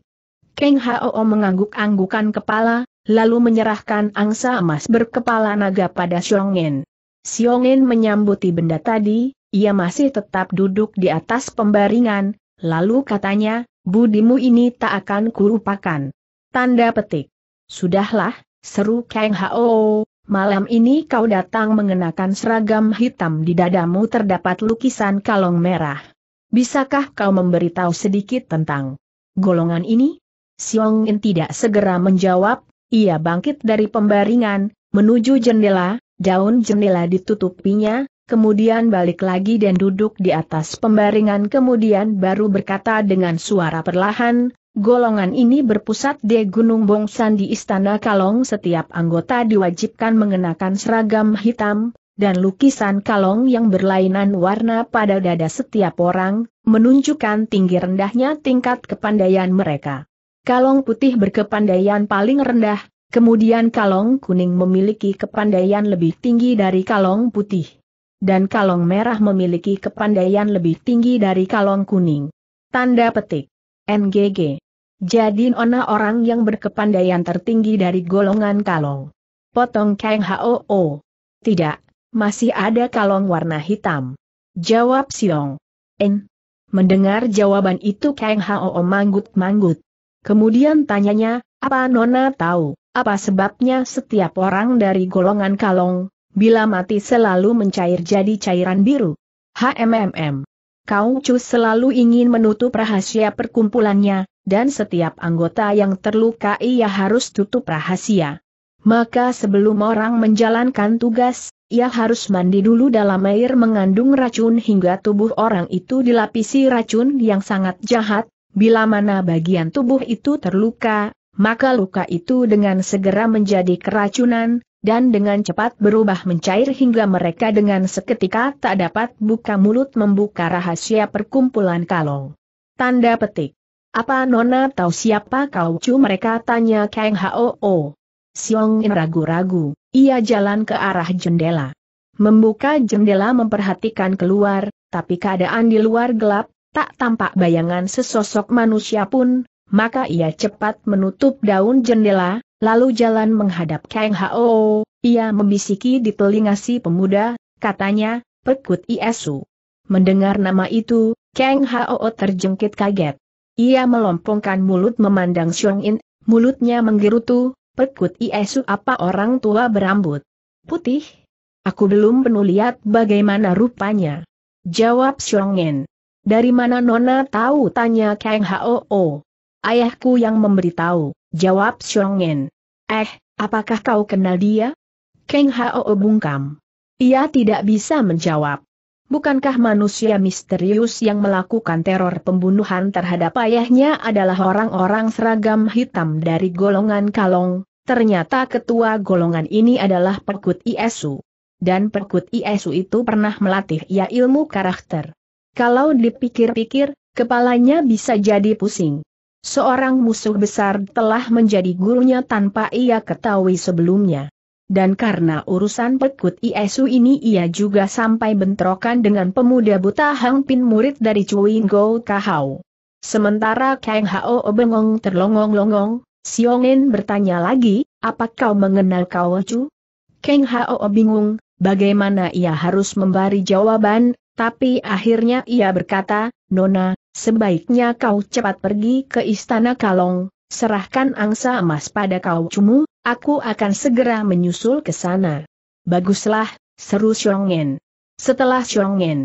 Kang Hao mengangguk-anggukan kepala, lalu menyerahkan angsa emas berkepala naga pada Xiong In. Xiong In menyambuti benda tadi, ia masih tetap duduk di atas pembaringan, lalu katanya, "Budimu ini tak akan kulupakan." Tanda petik. "Sudahlah," seru Kang Hao, "malam ini kau datang mengenakan seragam hitam, di dadamu terdapat lukisan kalong merah. Bisakah kau memberitahu sedikit tentang golongan ini?" Xiong In tidak segera menjawab, ia bangkit dari pembaringan, menuju jendela, daun jendela ditutupinya, kemudian balik lagi dan duduk di atas pembaringan, kemudian baru berkata dengan suara perlahan, "Golongan ini berpusat di Gunung Bongsan di Istana Kalong. Setiap anggota diwajibkan mengenakan seragam hitam, dan lukisan kalong yang berlainan warna pada dada setiap orang, menunjukkan tinggi rendahnya tingkat kepandaian mereka. Kalong putih berkepandaian paling rendah, Kemudian kalong kuning memiliki kepandaian lebih tinggi dari kalong putih. Dan kalong merah memiliki kepandaian lebih tinggi dari kalong kuning. Tanda petik. NGG. Jadi Nona orang yang berkepandaian tertinggi dari golongan kalong. Potong Kang Hao. Tidak, masih ada kalong warna hitam. Jawab Xiong In. Mendengar jawaban itu Kang Hao manggut-manggut. Kemudian tanyanya, apa Nona tahu? Apa sebabnya setiap orang dari golongan kalong, bila mati selalu mencair jadi cairan biru? HMMM. Kau Cu selalu ingin menutup rahasia perkumpulannya, dan setiap anggota yang terluka ia harus tutup rahasia. Maka sebelum orang menjalankan tugas, ia harus mandi dulu dalam air mengandung racun hingga tubuh orang itu dilapisi racun yang sangat jahat, bila mana bagian tubuh itu terluka. Maka luka itu dengan segera menjadi keracunan, dan dengan cepat berubah mencair hingga mereka dengan seketika tak dapat buka mulut membuka rahasia perkumpulan kalong. Tanda petik. Apa Nona tahu siapa Kau Cu mereka? Tanya Kang Hao. Xiong In ragu-ragu, ia jalan ke arah jendela. Membuka jendela memperhatikan keluar, tapi keadaan di luar gelap, tak tampak bayangan sesosok manusia pun. Maka ia cepat menutup daun jendela, lalu jalan menghadap Kang Hao. Ia membisiki di telinga si pemuda, katanya, Pek Kut Iesu. Mendengar nama itu, Kang Hao terjengkit kaget. Ia melompongkan mulut memandang Xiong In, mulutnya menggerutu, Pek Kut Iesu apa orang tua berambut putih? Aku belum pernah lihat bagaimana rupanya. Jawab Xiong In. Dari mana Nona tahu? Tanya Kang Hao. Ayahku yang memberitahu, jawab Xiong In. Apakah kau kenal dia? Kang Hao bungkam. Ia tidak bisa menjawab. Bukankah manusia misterius yang melakukan teror pembunuhan terhadap ayahnya adalah orang-orang seragam hitam dari golongan kalong? Ternyata ketua golongan ini adalah Pek Kut Iesu. Dan Pek Kut Iesu itu pernah melatih ia ilmu karakter. Kalau dipikir-pikir, kepalanya bisa jadi pusing. Seorang musuh besar telah menjadi gurunya tanpa ia ketahui sebelumnya. Dan karena urusan Pek Kut Iesu ini ia juga sampai bentrokan dengan pemuda buta Hang Pin murid dari Cui Ngo Kahau. Sementara Kang Hao bengong terlongong-longong, Xiong In bertanya lagi, apa kau mengenal Kau Cu? Kang Hao bingung, bagaimana ia harus memberi jawaban, tapi akhirnya ia berkata, Nona, sebaiknya kau cepat pergi ke Istana Kalong, serahkan angsa emas pada Kau Cumu, aku akan segera menyusul ke sana. Baguslah, seru Xiong In. Setelah Xiong In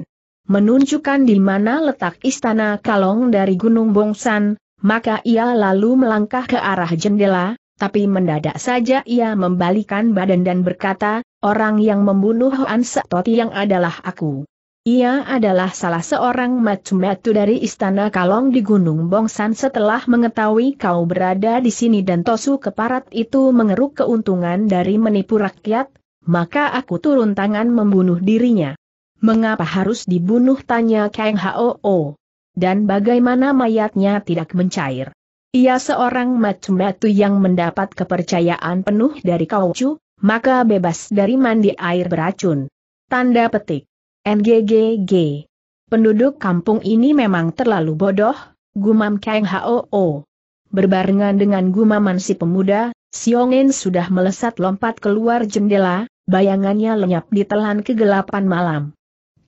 menunjukkan di mana letak Istana Kalong dari Gunung Bongsan, maka ia lalu melangkah ke arah jendela, tapi mendadak saja ia membalikan badan dan berkata, orang yang membunuh Hoan Sak Totiang adalah aku. Ia adalah salah seorang matu-matu dari Istana Kalong di Gunung Bongsan. Setelah mengetahui kau berada di sini dan Tosu Keparat itu mengeruk keuntungan dari menipu rakyat, maka aku turun tangan membunuh dirinya. Mengapa harus dibunuh? Tanya Kang Hao. Dan bagaimana mayatnya tidak mencair? Ia seorang matu-matu yang mendapat kepercayaan penuh dari Kau Cu, maka bebas dari mandi air beracun. Tanda petik. NGGG. Penduduk kampung ini memang terlalu bodoh, gumam Kang Hao. Berbarengan dengan gumaman si pemuda, Xiong In sudah melesat lompat keluar jendela, bayangannya lenyap ditelan kegelapan malam.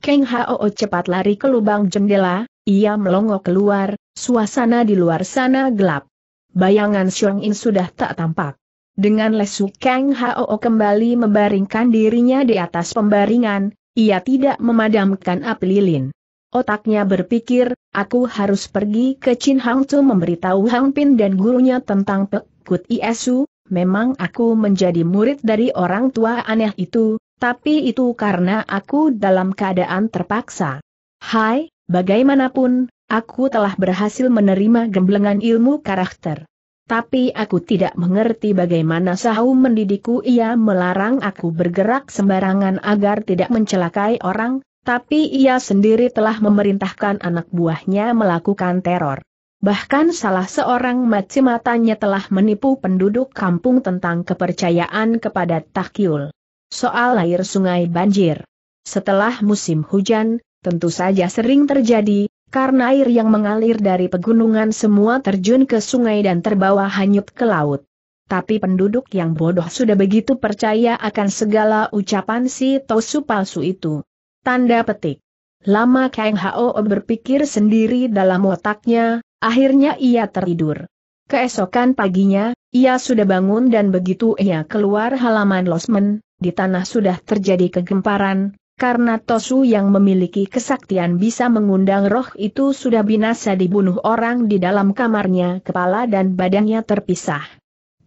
Kang Hao cepat lari ke lubang jendela, ia melongo keluar, suasana di luar sana gelap. Bayangan Xiong In sudah tak tampak. Dengan lesu Kang Hao kembali membaringkan dirinya di atas pembaringan. Ia tidak memadamkan api lilin. Otaknya berpikir, aku harus pergi ke Chin Hang Tu memberitahu Hang Pin dan gurunya tentang Pek Kut Iesu. Memang aku menjadi murid dari orang tua aneh itu, tapi itu karena aku dalam keadaan terpaksa. Hai, bagaimanapun, aku telah berhasil menerima gemblengan ilmu karakter. Tapi aku tidak mengerti bagaimana Sahu mendidikku. Ia melarang aku bergerak sembarangan agar tidak mencelakai orang, tapi ia sendiri telah memerintahkan anak buahnya melakukan teror. Bahkan salah seorang macimatanya telah menipu penduduk kampung tentang kepercayaan kepada takyul. Soal air sungai banjir. Setelah musim hujan, tentu saja sering terjadi, karena air yang mengalir dari pegunungan semua terjun ke sungai dan terbawa hanyut ke laut. Tapi penduduk yang bodoh sudah begitu percaya akan segala ucapan si Tosu palsu itu. Tanda petik. Lama Kang Hao berpikir sendiri dalam otaknya. Akhirnya ia tertidur. Keesokan paginya, ia sudah bangun dan begitu ia keluar halaman losmen, di tanah sudah terjadi kegemparan, karena Tosu yang memiliki kesaktian bisa mengundang roh itu sudah binasa dibunuh orang di dalam kamarnya, kepala dan badannya terpisah.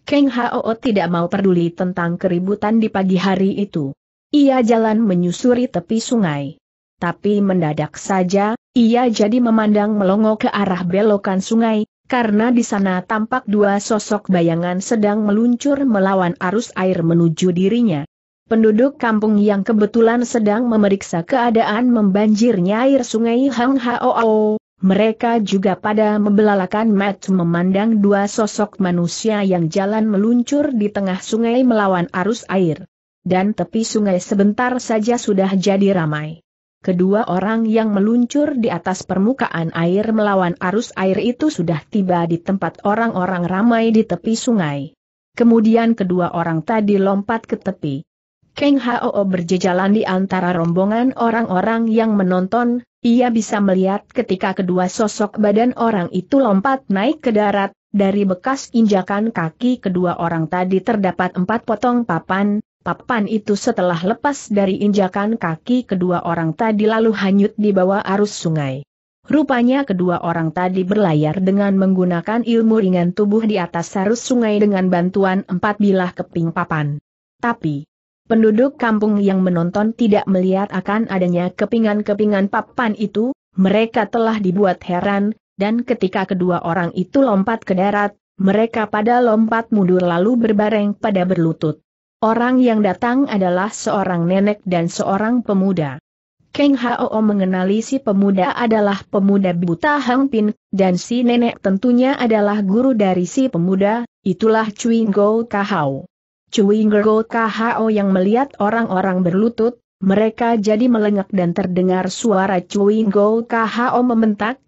Kang Hao tidak mau peduli tentang keributan di pagi hari itu. Ia jalan menyusuri tepi sungai. Tapi mendadak saja, ia jadi memandang melongo ke arah belokan sungai, karena di sana tampak dua sosok bayangan sedang meluncur melawan arus air menuju dirinya. Penduduk kampung yang kebetulan sedang memeriksa keadaan membanjirnya air sungai Hang Hao, mereka juga pada membelalakan mata memandang dua sosok manusia yang jalan meluncur di tengah sungai melawan arus air. Dan tepi sungai sebentar saja sudah jadi ramai. Kedua orang yang meluncur di atas permukaan air melawan arus air itu sudah tiba di tempat orang-orang ramai di tepi sungai. Kemudian kedua orang tadi lompat ke tepi. Kang Hao berjalan di antara rombongan orang-orang yang menonton, ia bisa melihat ketika kedua sosok badan orang itu lompat naik ke darat, dari bekas injakan kaki kedua orang tadi terdapat 4 potong papan. Papan itu setelah lepas dari injakan kaki kedua orang tadi lalu hanyut di bawah arus sungai. Rupanya kedua orang tadi berlayar dengan menggunakan ilmu ringan tubuh di atas arus sungai dengan bantuan 4 bilah keping papan. Tapi, penduduk kampung yang menonton tidak melihat akan adanya kepingan-kepingan papan itu, mereka telah dibuat heran, dan ketika kedua orang itu lompat ke darat, mereka pada lompat mundur lalu berbareng pada berlutut. Orang yang datang adalah seorang nenek dan seorang pemuda. Kang Hao mengenali si pemuda adalah pemuda buta Hang Pin, dan si nenek tentunya adalah guru dari si pemuda, itulah Cui Ngo Kahau. Cui Ngo Kahau yang melihat orang-orang berlutut, mereka jadi melengak dan terdengar suara Cui Ngo Kahau membentak,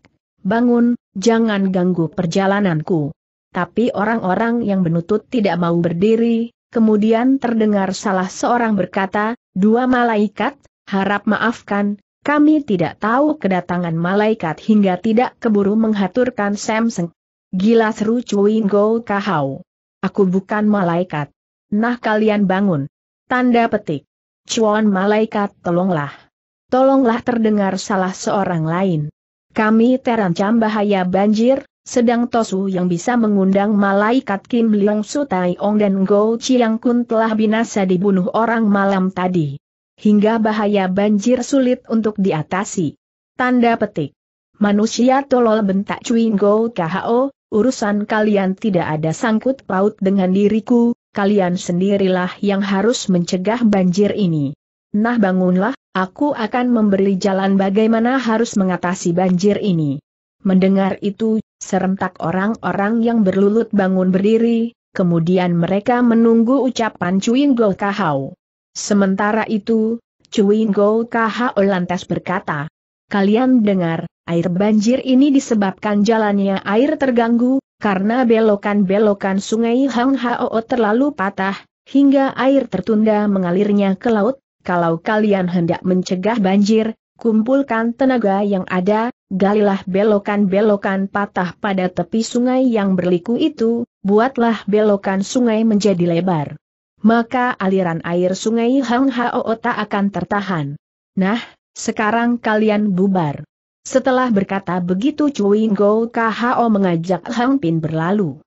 "Bangun, jangan ganggu perjalananku." Tapi orang-orang yang benutut tidak mau berdiri. Kemudian terdengar salah seorang berkata, "Dua malaikat, harap maafkan, kami tidak tahu kedatangan malaikat hingga tidak keburu menghaturkan Samseng." "Gila," seru Cui Ngo Kahau. "Aku bukan malaikat. Nah kalian bangun." Tanda petik. "Cuan malaikat tolonglah. Tolonglah," terdengar salah seorang lain. "Kami terancam bahaya banjir. Sedang Tosu yang bisa mengundang malaikat Kim Liong Tai Ong dan Ngo Chiang Kun telah binasa dibunuh orang malam tadi. Hingga bahaya banjir sulit untuk diatasi." Tanda petik. "Manusia tolol," bentak Cui Ngo Kahau, "urusan kalian tidak ada sangkut paut dengan diriku, kalian sendirilah yang harus mencegah banjir ini. Nah bangunlah, aku akan memberi jalan bagaimana harus mengatasi banjir ini." Mendengar itu, serentak orang-orang yang berlulut bangun berdiri, kemudian mereka menunggu ucapan Cui Ngo Kahau. Sementara itu, Cui Ngo Kahau lantas berkata, "Kalian dengar, air banjir ini disebabkan jalannya air terganggu, karena belokan-belokan sungai Hang Hao terlalu patah, hingga air tertunda mengalirnya ke laut. Kalau kalian hendak mencegah banjir, kumpulkan tenaga yang ada, galilah belokan-belokan patah pada tepi sungai yang berliku itu, buatlah belokan sungai menjadi lebar. Maka aliran air sungai Hang Hao tak akan tertahan. Nah, sekarang kalian bubar." Setelah berkata begitu Cui Ngo Kahau mengajak Hang Pin berlalu.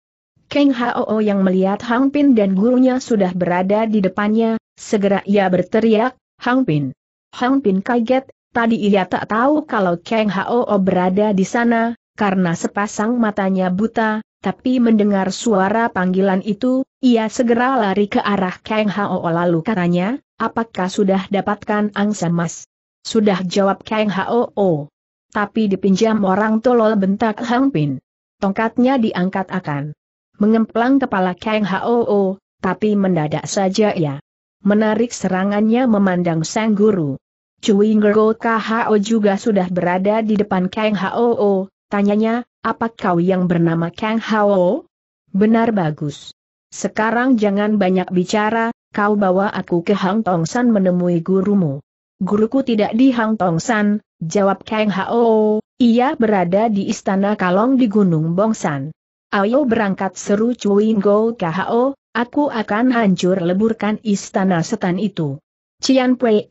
Kang Hao yang melihat Hang Pin dan gurunya sudah berada di depannya, segera ia berteriak, "Hang Pin!" Hang Pin kaget. Tadi ia tak tahu kalau Kang Hao berada di sana, karena sepasang matanya buta, tapi mendengar suara panggilan itu, ia segera lari ke arah Kang Hao lalu katanya, "Apakah sudah dapatkan angsa mas?" "Sudah," jawab Kang Hao. "Tapi dipinjam orang tolol," bentak Hang Pin. Tongkatnya diangkat akan mengemplang kepala Kang Hao, tapi mendadak saja ia menarik serangannya memandang sang guru. Cui Ngo Kahau juga sudah berada di depan Kang Hao, tanyanya, "Apa kau yang bernama Kang Hao?" "Benar, bagus. Sekarang jangan banyak bicara, kau bawa aku ke Hang Tong San menemui gurumu." "Guruku tidak di Hang Tong San," jawab Kang Hao, "ia berada di Istana Kalong di Gunung Bongsan." "Ayo berangkat," seru Cui Ngo Kahau, "aku akan hancur leburkan istana setan itu." "Cian Pue,"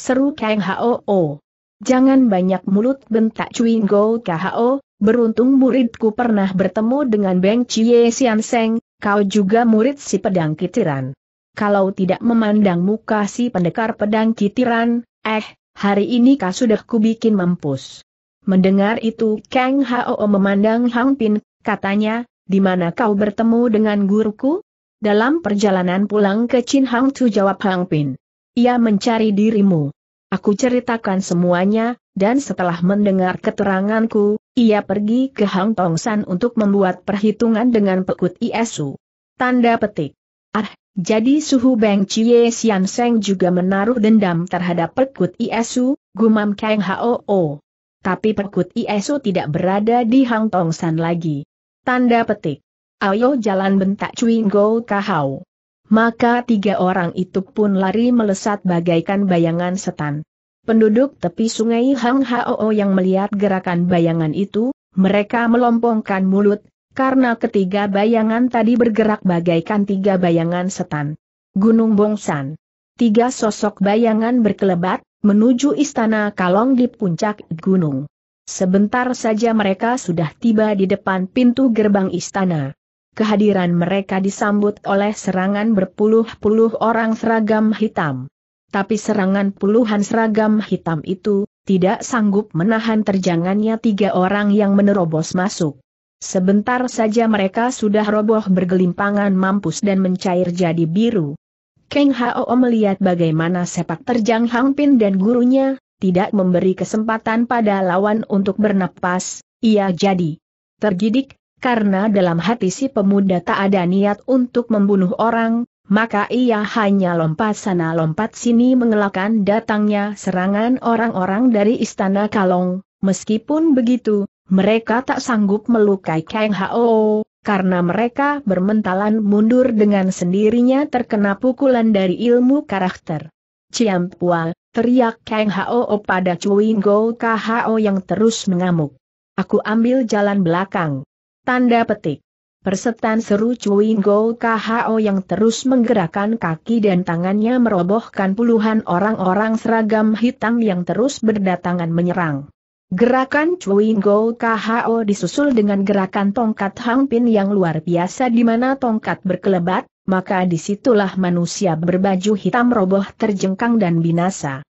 seru Kang Hao. "Jangan banyak mulut," bentak Cui Ngo Kahau, "beruntung muridku pernah bertemu dengan Beng Chie Sian Seng. Kau juga murid si pedang kitiran. Kalau tidak memandang muka si pendekar pedang kitiran, hari ini kau sudah kubikin mampus." Mendengar itu Kang Hao memandang Hang Pin, katanya, "Di mana kau bertemu dengan guruku?" "Dalam perjalanan pulang ke Chin Hang Tu," jawab Hang Pin. "Ia mencari dirimu. Aku ceritakan semuanya, dan setelah mendengar keteranganku, ia pergi ke Hang Tong San untuk membuat perhitungan dengan Pek Kut Iesu." Tanda petik. Jadi suhu Beng Chie Sian Seng juga menaruh dendam terhadap Pek Kut Iesu, gumam Kang Hao. Tapi Pek Kut Iesu tidak berada di Hang Tong San lagi. Tanda petik. "Ayo jalan," bentak Cui Ngo Kahau. Maka tiga orang itu pun lari melesat bagaikan bayangan setan. Penduduk tepi sungai Hang Hao yang melihat gerakan bayangan itu, mereka melompongkan mulut, karena ketiga bayangan tadi bergerak bagaikan tiga bayangan setan. Gunung Bongsan. Tiga sosok bayangan berkelebat, menuju istana Kalong di puncak gunung. Sebentar saja mereka sudah tiba di depan pintu gerbang istana. Kehadiran mereka disambut oleh serangan berpuluh-puluh orang seragam hitam. Tapi serangan puluhan seragam hitam itu tidak sanggup menahan terjangannya tiga orang yang menerobos masuk. Sebentar saja mereka sudah roboh bergelimpangan mampus dan mencair jadi biru. Kang Hao melihat bagaimana sepak terjang Hang Pin dan gurunya, tidak memberi kesempatan pada lawan untuk bernapas, ia jadi tergidik, karena dalam hati si pemuda tak ada niat untuk membunuh orang. Maka ia hanya lompat sana lompat sini mengelakkan datangnya serangan orang-orang dari Istana Kalong. Meskipun begitu, mereka tak sanggup melukai Kang Hao, karena mereka bermentalan mundur dengan sendirinya terkena pukulan dari ilmu karakter. "Ciampua," teriak Kang Hao pada Cui Ngo Kahau yang terus mengamuk. "Aku ambil jalan belakang." Tanda petik. "Persetan," seru Cui Ngo Kahau yang terus menggerakkan kaki dan tangannya merobohkan puluhan orang-orang seragam hitam yang terus berdatangan menyerang. Gerakan Cui Ngo Kahau disusul dengan gerakan tongkat Hang Pin yang luar biasa, di mana tongkat berkelebat, maka disitulah manusia berbaju hitam roboh terjengkang dan binasa.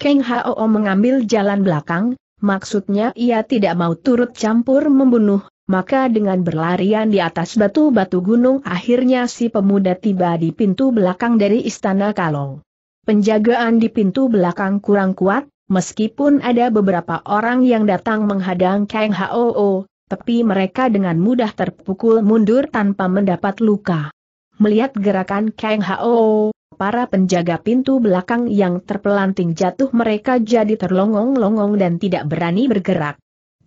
Kang Hao mengambil jalan belakang, maksudnya ia tidak mau turut campur membunuh. Maka dengan berlarian di atas batu-batu gunung akhirnya si pemuda tiba di pintu belakang dari Istana Kalong. Penjagaan di pintu belakang kurang kuat, meskipun ada beberapa orang yang datang menghadang Kang Hao, tapi mereka dengan mudah terpukul mundur tanpa mendapat luka. Melihat gerakan Kang Hao, para penjaga pintu belakang yang terpelanting jatuh mereka jadi terlongong-longong dan tidak berani bergerak.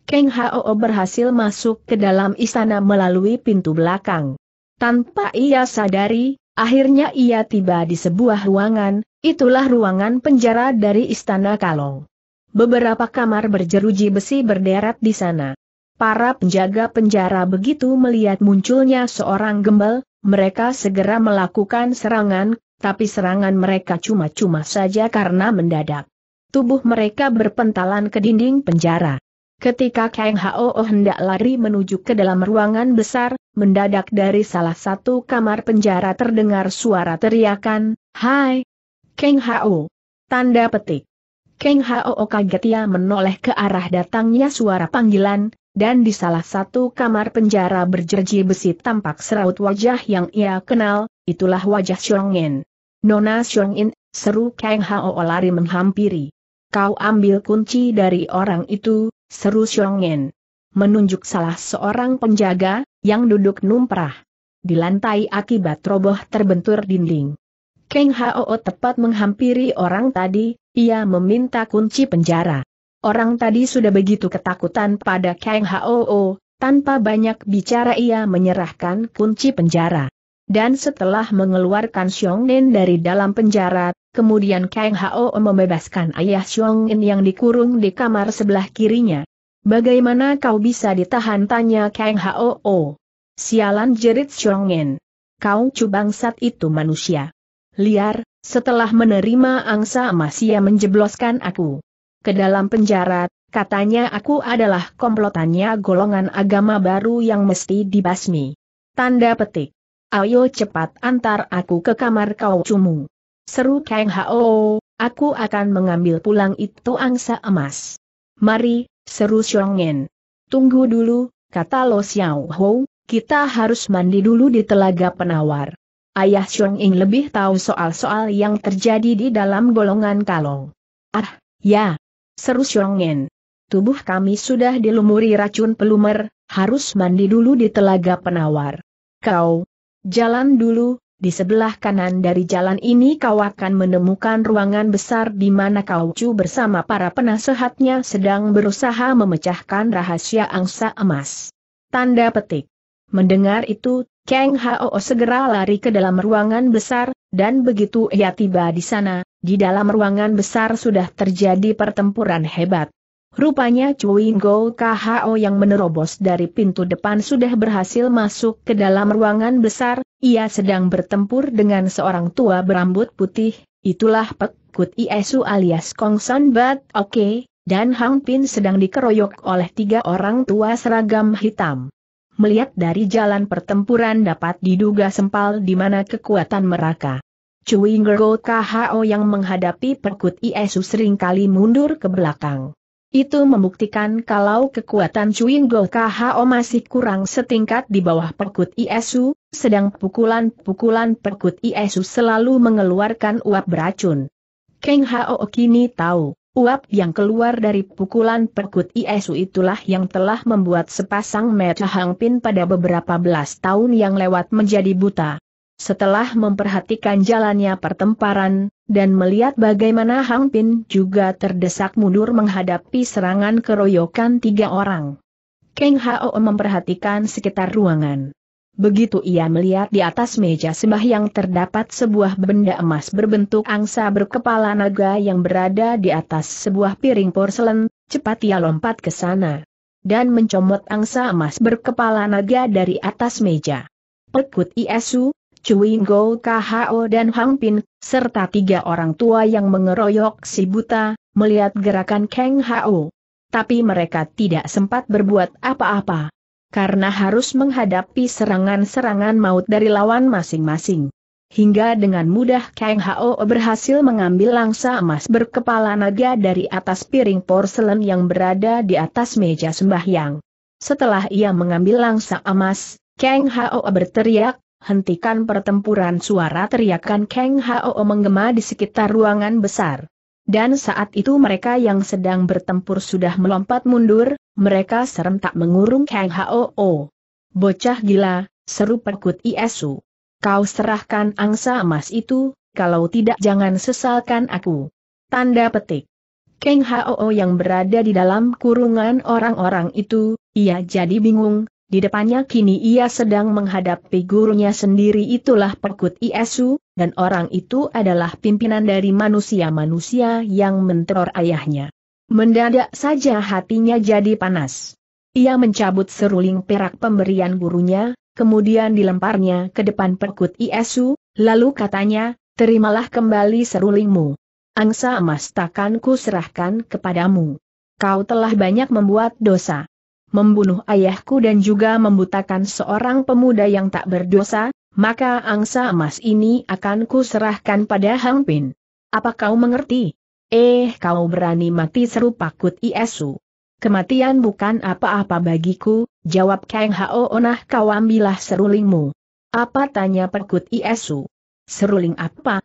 Kang Hao berhasil masuk ke dalam istana melalui pintu belakang. Tanpa ia sadari, akhirnya ia tiba di sebuah ruangan, itulah ruangan penjara dari Istana Kalong. Beberapa kamar berjeruji besi berderet di sana. Para penjaga penjara begitu melihat munculnya seorang gembel, mereka segera melakukan serangan, tapi serangan mereka cuma-cuma saja karena mendadak tubuh mereka berpentalan ke dinding penjara. Ketika Kang Hao hendak lari menuju ke dalam ruangan besar, mendadak dari salah satu kamar penjara terdengar suara teriakan, "Hai, Kang Hao!" Tanda petik. Kang Hao kaget, ia menoleh ke arah datangnya suara panggilan, dan di salah satu kamar penjara berjeruji besi tampak seraut wajah yang ia kenal, itulah wajah Xiong In. "Nona Xiong In," seru Kang Hao lari menghampiri. "Kau ambil kunci dari orang itu," seru Xiong In. menunjuk salah seorang penjaga, yang duduk numprah di lantai akibat roboh terbentur dinding. Kang Hao tepat menghampiri orang tadi, ia meminta kunci penjara. Orang tadi sudah begitu ketakutan pada Kang Hao, tanpa banyak bicara ia menyerahkan kunci penjara. Dan setelah mengeluarkan Xiong In dari dalam penjara, kemudian Kang Hao membebaskan ayah Xiong In yang dikurung di kamar sebelah kirinya. "Bagaimana kau bisa ditahan?" tanya Kang Hao. "Sialan," jerit Xiong In. "Kau cubangsat itu manusia liar, setelah menerima angsa emas ia menjebloskan aku ke dalam penjara, katanya aku adalah komplotannya golongan agama baru yang mesti dibasmi." Tanda petik. "Ayo cepat antar aku ke kamar kau cumu," seru Kang Hao, "aku akan mengambil pulang itu angsa emas." "Mari," seru Xiong In. "Tunggu dulu," kata Lao Xiao Ho, "kita harus mandi dulu di telaga penawar. Ayah Xiong In lebih tahu soal-soal yang terjadi di dalam golongan kalong." "Ah, ya," seru Xiong In. "Tubuh kami sudah dilumuri racun pelumer, harus mandi dulu di telaga penawar. Kau jalan dulu, di sebelah kanan dari jalan ini kau akan menemukan ruangan besar di mana Kau Cu bersama para penasehatnya sedang berusaha memecahkan rahasia angsa emas." Tanda petik. Mendengar itu, Kang Hao segera lari ke dalam ruangan besar, dan begitu ia tiba di sana, di dalam ruangan besar sudah terjadi pertempuran hebat. Rupanya Cui Ngo Kahau yang menerobos dari pintu depan sudah berhasil masuk ke dalam ruangan besar, ia sedang bertempur dengan seorang tua berambut putih, itulah Pek Kut Iesu alias Kong San Bat Oke, dan Hang Pin sedang dikeroyok oleh tiga orang tua seragam hitam. Melihat dari jalan pertempuran dapat diduga sempal di mana kekuatan mereka. Cui Ngo Kahau yang menghadapi Pek Kut Iesu seringkali mundur ke belakang. Itu membuktikan kalau kekuatan Cui Ngo Kahau masih kurang setingkat di bawah Pek Kut Iesu, sedang pukulan-pukulan Pek Kut Iesu selalu mengeluarkan uap beracun. Kang Hao kini tahu. Uap yang keluar dari pukulan Pek Kut Iesu itulah yang telah membuat sepasang mata Hang Pin pada beberapa belas tahun yang lewat menjadi buta. Setelah memperhatikan jalannya pertempuran, dan melihat bagaimana Hang Pin juga terdesak mundur menghadapi serangan keroyokan tiga orang, Kang Hao memperhatikan sekitar ruangan. Begitu ia melihat di atas meja sembahyang terdapat sebuah benda emas berbentuk angsa berkepala naga yang berada di atas sebuah piring porselen, cepat ia lompat ke sana dan mencomot angsa emas berkepala naga dari atas meja. Pek Kut Iesu, Cui Ngo Kahau dan Hang Pin, serta tiga orang tua yang mengeroyok si buta, melihat gerakan Kang Hao. Tapi mereka tidak sempat berbuat apa-apa, karena harus menghadapi serangan-serangan maut dari lawan masing-masing. Hingga dengan mudah Kang Hao berhasil mengambil angsa emas berkepala naga dari atas piring porselen yang berada di atas meja sembahyang. Setelah ia mengambil angsa emas, Kang Hao berteriak, "Hentikan pertempuran!" Suara teriakan Kang Hao menggema di sekitar ruangan besar. Dan saat itu mereka yang sedang bertempur sudah melompat mundur. Mereka serentak mengurung Kang Hao. "Bocah gila," seru Pek Kut Iesu. "Kau serahkan angsa emas itu, kalau tidak jangan sesalkan aku." Tanda petik. Kang Hao yang berada di dalam kurungan orang-orang itu, ia jadi bingung, di depannya kini ia sedang menghadapi gurunya sendiri, itulah Pek Kut Iesu, dan orang itu adalah pimpinan dari manusia-manusia yang menteror ayahnya. Mendadak saja hatinya jadi panas. Ia mencabut seruling perak pemberian gurunya, kemudian dilemparnya ke depan Pek Kut Iesu, lalu katanya, "Terimalah kembali serulingmu. Angsa emas takkan ku serahkan kepadamu. Kau telah banyak membuat dosa. Membunuh ayahku dan juga membutakan seorang pemuda yang tak berdosa, maka angsa emas ini akan ku serahkan pada Hang Pin. Apa kau mengerti?" Kau berani mati!" seru Pek Kut Iesu. "Kematian bukan apa-apa bagiku," jawab Kang Hao. "Nah kau ambillah serulingmu." "Apa?" tanya Pek Kut Iesu. "Seruling apa?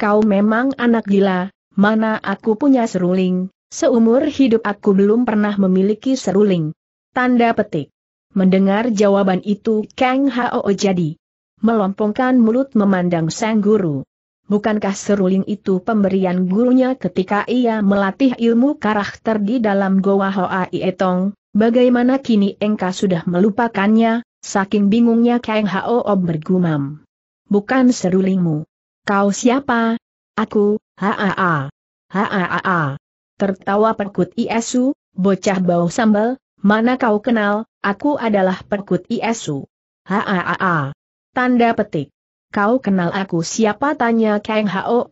Kau memang anak gila, mana aku punya seruling, seumur hidup aku belum pernah memiliki seruling." Tanda petik. Mendengar jawaban itu Kang Hao jadi melompongkan mulut memandang sang guru. Bukankah seruling itu pemberian gurunya ketika ia melatih ilmu karakter di dalam Goa Hoa I Tong? Bagaimana kini engkau sudah melupakannya? Saking bingungnya Kang Hao bergumam. Bukan serulingmu. Kau siapa? Aku, Haa. Haa. Tertawa Pek Kut Iesu, bocah bau sambal, mana kau kenal, aku adalah Pek Kut Iesu. Haa. Tanda petik. Kau kenal aku siapa? Tanya Kang Hao.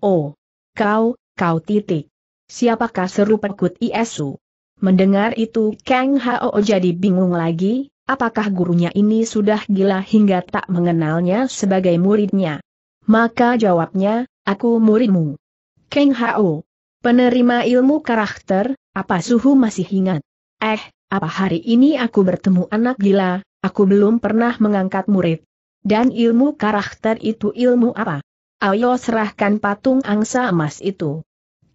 Kau titik. Siapakah? Seru Pek Kut Iesu. Mendengar itu Kang Hao jadi bingung lagi, apakah gurunya ini sudah gila hingga tak mengenalnya sebagai muridnya? Maka jawabnya, aku muridmu. Kang Hao, penerima ilmu karakter, apa suhu masih ingat? Apa hari ini aku bertemu anak gila, aku belum pernah mengangkat murid. Dan ilmu karakter itu ilmu apa? Ayo serahkan patung angsa emas itu.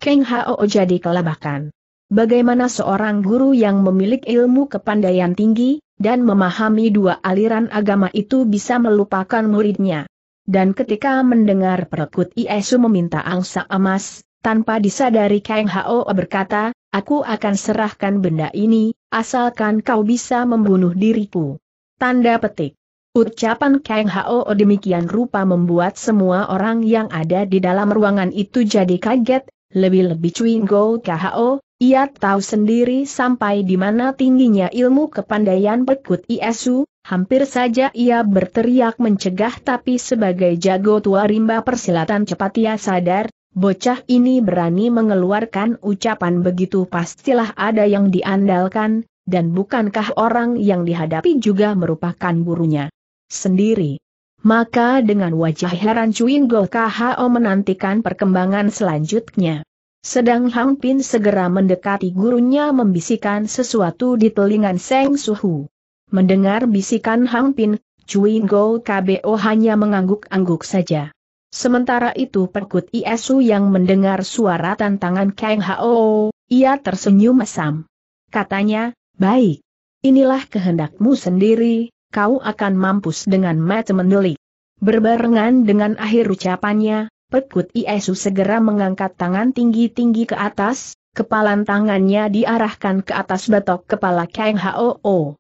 Kang Hao jadi kelabakan. Bagaimana seorang guru yang memiliki ilmu kepandaian tinggi dan memahami dua aliran agama itu bisa melupakan muridnya? Dan ketika mendengar Pek Kut Iesu meminta angsa emas, tanpa disadari Kang Hao berkata, aku akan serahkan benda ini, asalkan kau bisa membunuh diriku. Tanda petik. Ucapan Kang Hao demikian rupa membuat semua orang yang ada di dalam ruangan itu jadi kaget, lebih-lebih Cui Ngo Kahau. Ia tahu sendiri sampai di mana tingginya ilmu kepandaian Pek Kut Iesu, hampir saja ia berteriak mencegah, tapi sebagai jago tua rimba persilatan cepat ia sadar, bocah ini berani mengeluarkan ucapan begitu pastilah ada yang diandalkan, dan bukankah orang yang dihadapi juga merupakan gurunya sendiri. Maka dengan wajah heran Cui Ngo Kahau menantikan perkembangan selanjutnya. Sedang Hang Pin segera mendekati gurunya membisikkan sesuatu di telingan Seng Suhu. Mendengar bisikan Hang Pin, Cui Ngo Kahau hanya mengangguk-angguk saja. Sementara itu Pek Kut Iesu yang mendengar suara tantangan Kang Hao, ia tersenyum masam. Katanya, baik. Inilah kehendakmu sendiri, kau akan mampus dengan mata mendelik. Berbarengan dengan akhir ucapannya, Pek Kut Iesu segera mengangkat tangan tinggi-tinggi ke atas, kepalan tangannya diarahkan ke atas batok kepala Kang Hao.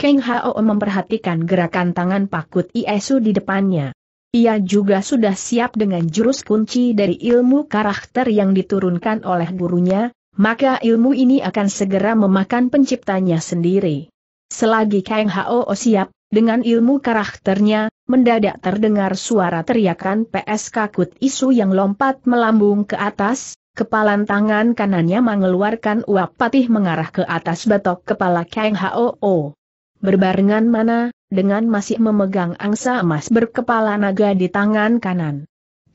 Kang Hao memperhatikan gerakan tangan Pek Kut Iesu di depannya. Ia juga sudah siap dengan jurus kunci dari ilmu karakter yang diturunkan oleh gurunya, maka ilmu ini akan segera memakan penciptanya sendiri. Selagi Kang Hao siap dengan ilmu karakternya, mendadak terdengar suara teriakan Pek Kut Iesu yang lompat melambung ke atas, kepalan tangan kanannya mengeluarkan uap patih mengarah ke atas batok kepala Kang Hao. Berbarengan mana, dengan masih memegang angsa emas berkepala naga di tangan kanan.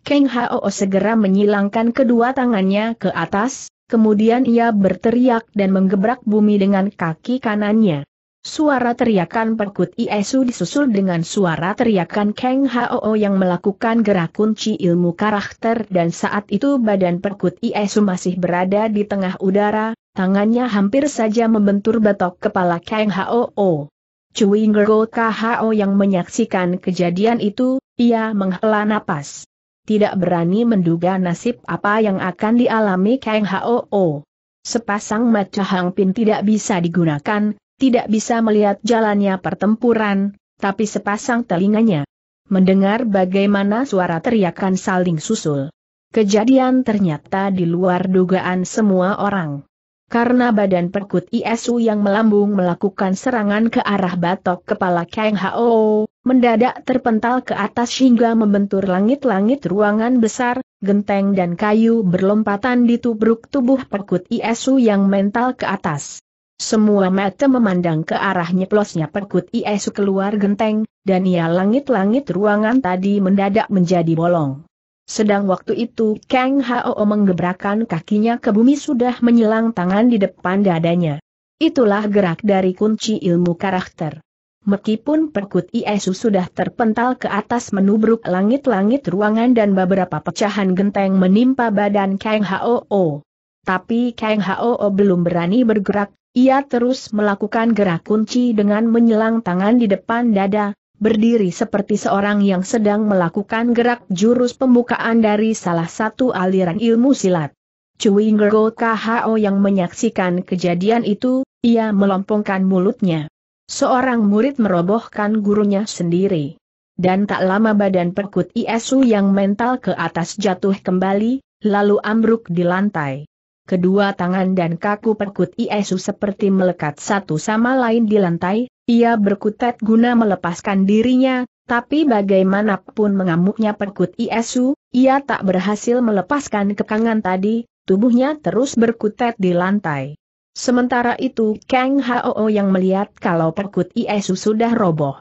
Kang Hao segera menyilangkan kedua tangannya ke atas, kemudian ia berteriak dan menggebrak bumi dengan kaki kanannya. Suara teriakan Pek Kut Iesu disusul dengan suara teriakan Kang Hao yang melakukan gerak kunci ilmu karakter, dan saat itu badan Pek Kut Iesu masih berada di tengah udara, tangannya hampir saja membentur batok kepala Kang Hao. Cui Ngo Kahau yang menyaksikan kejadian itu, ia menghela napas. Tidak berani menduga nasib apa yang akan dialami Kang Hao. Sepasang mata Hang Pin tidak bisa digunakan. Tidak bisa melihat jalannya pertempuran, tapi sepasang telinganya mendengar bagaimana suara teriakan saling susul. Kejadian ternyata di luar dugaan semua orang. Karena badan Pek Kut Iesu yang melambung melakukan serangan ke arah batok kepala Kang Hao, mendadak terpental ke atas hingga membentur langit-langit ruangan besar, genteng dan kayu berlompatan ditubruk tubuh Pek Kut Iesu yang mental ke atas. Semua mata memandang ke arah nyeplosnya Pek Kut Iesu keluar genteng, dan ia langit-langit ruangan tadi mendadak menjadi bolong. Sedang waktu itu Kang Hao menggebrakan kakinya ke bumi sudah menyilang tangan di depan dadanya. Itulah gerak dari kunci ilmu karakter. Meskipun Pek Kut Iesu sudah terpental ke atas menubruk langit-langit ruangan dan beberapa pecahan genteng menimpa badan Kang Hao, tapi Kang Hao belum berani bergerak. Ia terus melakukan gerak kunci dengan menyelang tangan di depan dada, berdiri seperti seorang yang sedang melakukan gerak jurus pembukaan dari salah satu aliran ilmu silat. Cui Ngo Kahau yang menyaksikan kejadian itu, ia melompongkan mulutnya. Seorang murid merobohkan gurunya sendiri. Dan tak lama badan Pek Kut Iesu yang mental ke atas jatuh kembali, lalu ambruk di lantai. Kedua tangan dan kaku Pek Kut Iesu seperti melekat satu sama lain di lantai, ia berkutat guna melepaskan dirinya, tapi bagaimanapun mengamuknya Pek Kut Iesu, ia tak berhasil melepaskan kekangan tadi, tubuhnya terus berkutat di lantai. Sementara itu Kang Hao yang melihat kalau Pek Kut Iesu sudah roboh.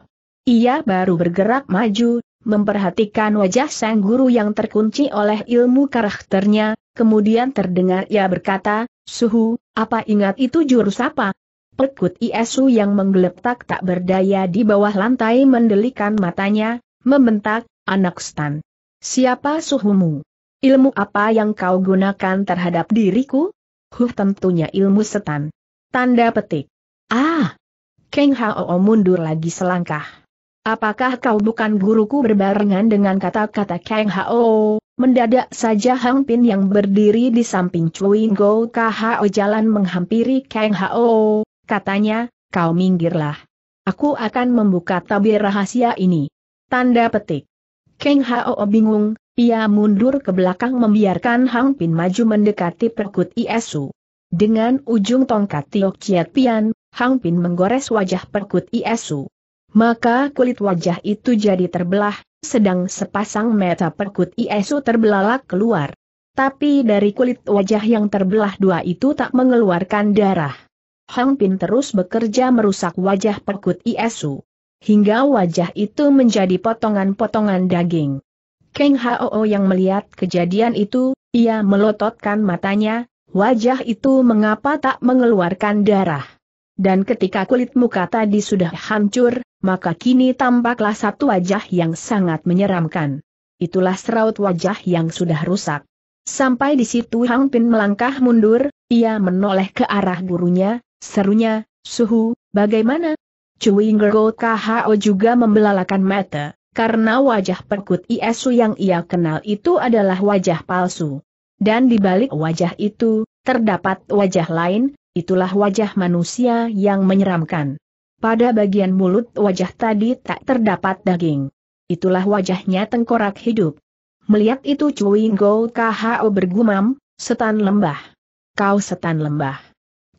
Ia baru bergerak maju, memperhatikan wajah sang guru yang terkunci oleh ilmu karakternya, kemudian terdengar ia berkata, "Suhu, apa ingat itu jurus apa?" Pek Kut Iesu yang menggeletak tak berdaya di bawah lantai mendelikan matanya, membentak, "Anak stan. Siapa suhumu? Ilmu apa yang kau gunakan terhadap diriku?" "Huh, tentunya ilmu setan." Tanda petik. "Ah!" Kang Hao mundur lagi selangkah. "Apakah kau bukan guruku?" Berbarengan dengan kata-kata Kang Hao, mendadak saja Hang Pin yang berdiri di samping Cui Ngo Kahau jalan menghampiri Kang Hao. Katanya, "Kau minggirlah. Aku akan membuka tabir rahasia ini." Tanda petik. Kang Hao bingung, ia mundur ke belakang membiarkan Hang Pin maju mendekati Pek Kut Iesu. Dengan ujung tongkat Tiok Chiat Pian, Hang Pin menggores wajah Pek Kut Iesu. Maka kulit wajah itu jadi terbelah, sedang sepasang mata Pek Kut Iesu terbelalak keluar. Tapi dari kulit wajah yang terbelah dua itu tak mengeluarkan darah. Hang Pin terus bekerja merusak wajah Pek Kut Iesu, hingga wajah itu menjadi potongan-potongan daging. Kang Hao yang melihat kejadian itu, ia melototkan matanya, wajah itu mengapa tak mengeluarkan darah. Dan ketika kulit muka tadi sudah hancur, maka kini tampaklah satu wajah yang sangat menyeramkan. Itulah seraut wajah yang sudah rusak. Sampai di situ Hang Pin melangkah mundur, ia menoleh ke arah gurunya, serunya, "Suhu, bagaimana?" Cui Ngo Kahau juga membelalakan mata, karena wajah Pek Kut Iesu yang ia kenal itu adalah wajah palsu. Dan di balik wajah itu, terdapat wajah lain. Itulah wajah manusia yang menyeramkan. Pada bagian mulut wajah tadi tak terdapat daging. Itulah wajahnya tengkorak hidup. Melihat itu Cui Ngo Kahau bergumam, "Setan lembah. Kau setan lembah.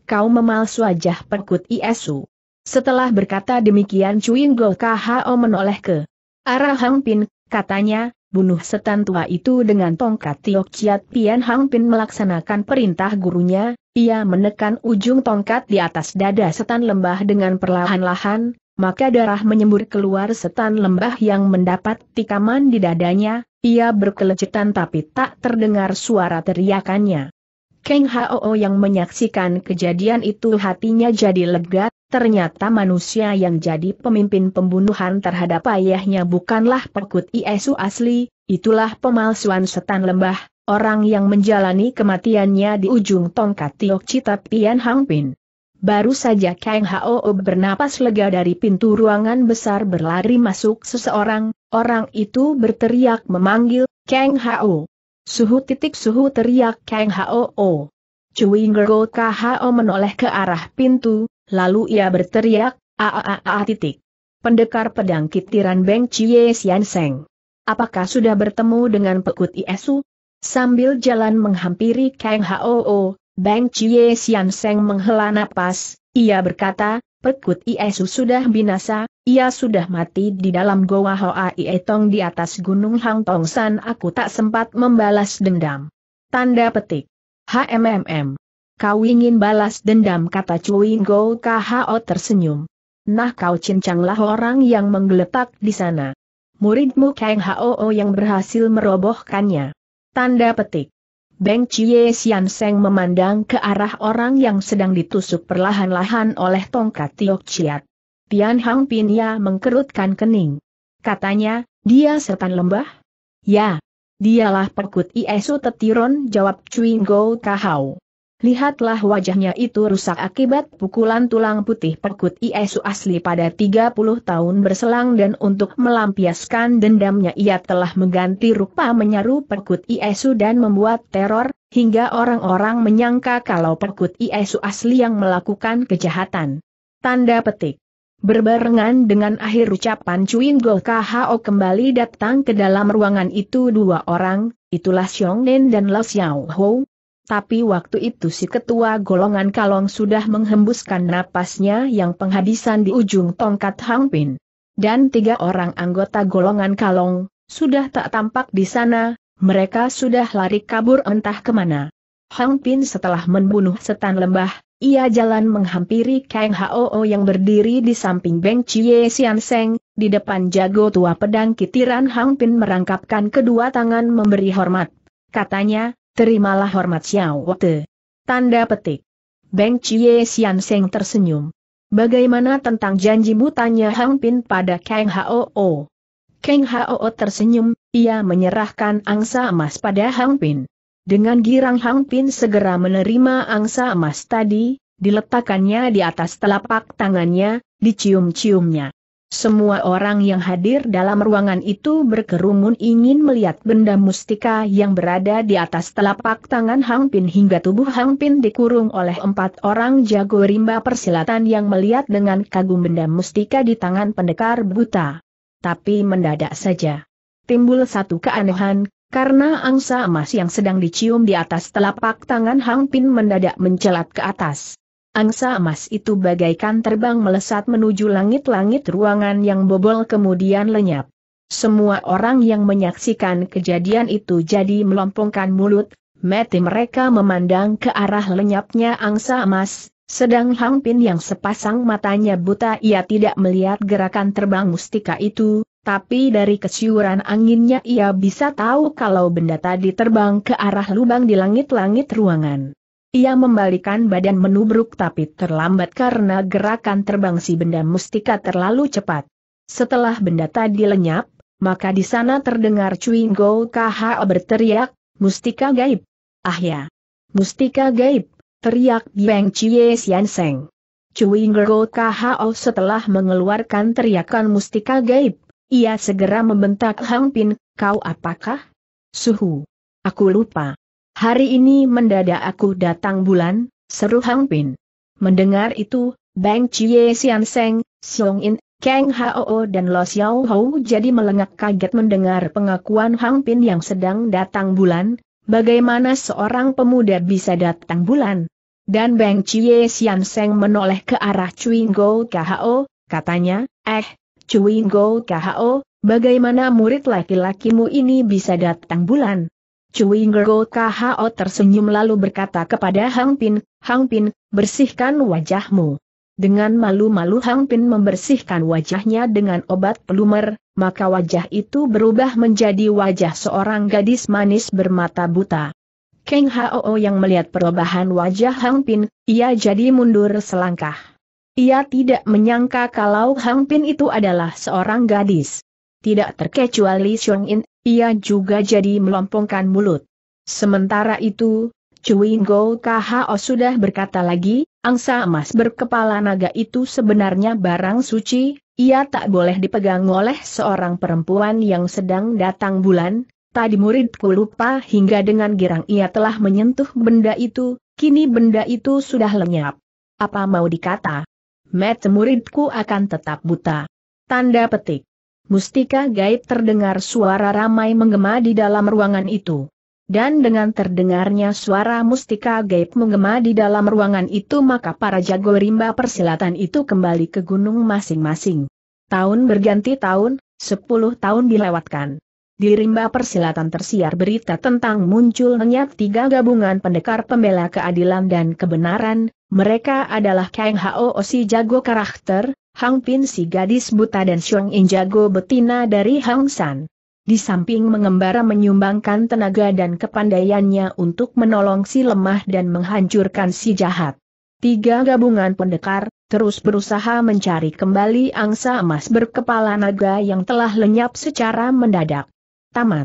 Kau memalsu wajah Pek Kut Iesu." Setelah berkata demikian Cui Ngo Kahau menoleh ke arah Hang Pin, katanya, "Bunuh setan tua itu dengan tongkat Tiok Chiat Pian." Hang Pin melaksanakan perintah gurunya. Ia menekan ujung tongkat di atas dada setan lembah dengan perlahan-lahan, maka darah menyembur keluar. Setan lembah yang mendapat tikaman di dadanya, ia berkelecetan tapi tak terdengar suara teriakannya. Kang Hao yang menyaksikan kejadian itu hatinya jadi lega, ternyata manusia yang jadi pemimpin pembunuhan terhadap ayahnya bukanlah Pek Kut Iesu asli, itulah pemalsuan setan lembah. Orang yang menjalani kematiannya di ujung tongkat Tiok Chiat Pian Hang Pin. Baru saja Kang Hao bernapas lega dari pintu ruangan besar berlari masuk seseorang, orang itu berteriak memanggil, "Kang Hao. Suhu titik suhu," teriak Kang Hao. Cui Ngo Kahau menoleh ke arah pintu, lalu ia berteriak, "Aa titik. Pendekar pedang kitiran Beng Chie Sian Seng. Apakah sudah bertemu dengan Pek Kut Iesu?" Sambil jalan menghampiri Kang Hao, Beng Chie Sian Seng menghela napas, ia berkata, "Pek Kut Iesu sudah binasa, ia sudah mati di dalam Goa Hoa I Tong di atas Gunung Hang Tong San. Aku tak sempat membalas dendam." Tanda petik. "HMMM. Kau ingin balas dendam," kata Cui Ngo Kahau tersenyum. "Nah kau cincanglah orang yang menggeletak di sana. Muridmu Kang Hao yang berhasil merobohkannya." Tanda petik. Beng Chie Sian Seng memandang ke arah orang yang sedang ditusuk perlahan-lahan oleh tongkat Tiok Chiat Pian Hang Pin. Ia mengkerutkan kening. Katanya, "Dia setan lembah?" "Ya, dialah Pek Kut Iesu tetiron," jawab Cui Ngo Kahau. Lihatlah wajahnya itu rusak akibat pukulan tulang putih Pek Kut Iesu asli pada 30 tahun berselang, dan untuk melampiaskan dendamnya ia telah mengganti rupa menyaru Pek Kut Iesu dan membuat teror, hingga orang-orang menyangka kalau Pek Kut Iesu asli yang melakukan kejahatan. Tanda petik. Berbarengan dengan akhir ucapan Cui Ngo Kahau kembali datang ke dalam ruangan itu dua orang, itulah Xiong In dan Lao Xiao Ho. Tapi waktu itu si ketua golongan Kalong sudah menghembuskan napasnya yang penghabisan di ujung tongkat Hang Pin. Dan tiga orang anggota golongan Kalong sudah tak tampak di sana, mereka sudah lari kabur entah kemana. Hang Pin setelah membunuh setan lembah, ia jalan menghampiri Kang Hao yang berdiri di samping Beng Chie Sian Seng. Di depan jago tua pedang kitiran Hang Pin merangkapkan kedua tangan memberi hormat. Katanya, "Terimalah hormat Xiao Te." Tanda petik. Beng Chie Sian Seng tersenyum. "Bagaimana tentang janjimu?" tanya Hang Pin pada Kang Hao. Kang Hao tersenyum, ia menyerahkan angsa emas pada Hang Pin. Dengan girang Hang Pin segera menerima angsa emas tadi, diletakkannya di atas telapak tangannya, dicium-ciumnya. Semua orang yang hadir dalam ruangan itu berkerumun ingin melihat benda mustika yang berada di atas telapak tangan Hang Pin, hingga tubuh Hang Pin dikurung oleh empat orang jago rimba persilatan yang melihat dengan kagum benda mustika di tangan pendekar buta. Tapi mendadak saja timbul satu keanehan, karena angsa emas yang sedang dicium di atas telapak tangan Hang Pin mendadak mencelat ke atas. Angsa emas itu bagaikan terbang melesat menuju langit-langit ruangan yang bobol kemudian lenyap. Semua orang yang menyaksikan kejadian itu jadi melompongkan mulut, mata mereka memandang ke arah lenyapnya angsa emas, sedang Hang Pin yang sepasang matanya buta ia tidak melihat gerakan terbang mustika itu, tapi dari kesiuran anginnya ia bisa tahu kalau benda tadi terbang ke arah lubang di langit-langit ruangan. Ia membalikan badan menubruk tapi terlambat karena gerakan terbang si benda mustika terlalu cepat. Setelah benda tadi lenyap, maka di sana terdengar Cui Ngo Kahau berteriak, "Mustika gaib! Ah ya! Mustika gaib!" teriak Beng Chie Sian Seng. Cui Ngo Kahau setelah mengeluarkan teriakan mustika gaib, ia segera membentak Hang Pin, "Kau apakah?" "Suhu. Aku lupa. Hari ini mendadak aku datang bulan," seru Hang Pin. Mendengar itu, Beng Chie Sian Seng, Xiong In, Kang Hao dan Lao Xiao Ho jadi melengak kaget mendengar pengakuan Hang Pin yang sedang datang bulan. Bagaimana seorang pemuda bisa datang bulan? Dan Beng Chie Sian Seng menoleh ke arah Cui Ngo Kahau, katanya, Cui Ngo Kahau, bagaimana murid laki-lakimu ini bisa datang bulan?" Cui Ngo Kahau tersenyum lalu berkata kepada Hang Pin, "Hang Pin, bersihkan wajahmu." Dengan malu-malu Hang Pin membersihkan wajahnya dengan obat pelumer, maka wajah itu berubah menjadi wajah seorang gadis manis bermata buta. Kang Hao yang melihat perubahan wajah Hang Pin, ia jadi mundur selangkah. Ia tidak menyangka kalau Hang Pin itu adalah seorang gadis. Tidak terkecuali Xiong In, ia juga jadi melompongkan mulut. Sementara itu, Cui Ngo Kahau sudah berkata lagi, "Angsa emas berkepala naga itu sebenarnya barang suci, ia tak boleh dipegang oleh seorang perempuan yang sedang datang bulan. Tadi muridku lupa hingga dengan girang ia telah menyentuh benda itu, kini benda itu sudah lenyap. Apa mau dikata? Mata muridku akan tetap buta." Tanda petik. Mustika gaib, terdengar suara ramai menggema di dalam ruangan itu. Dan dengan terdengarnya suara mustika gaib menggema di dalam ruangan itu, maka para jago rimba persilatan itu kembali ke gunung masing-masing. Tahun berganti tahun, 10 tahun dilewatkan. Di rimba persilatan tersiar berita tentang munculnya tiga gabungan pendekar pembela keadilan dan kebenaran. Mereka adalah Kang Hao si jago karakter, Hang Pin si gadis buta dan Xiong In jago betina dari Hang San. Di samping mengembara menyumbangkan tenaga dan kepandaiannya untuk menolong si lemah dan menghancurkan si jahat. Tiga gabungan pendekar terus berusaha mencari kembali angsa emas berkepala naga yang telah lenyap secara mendadak. Tamat.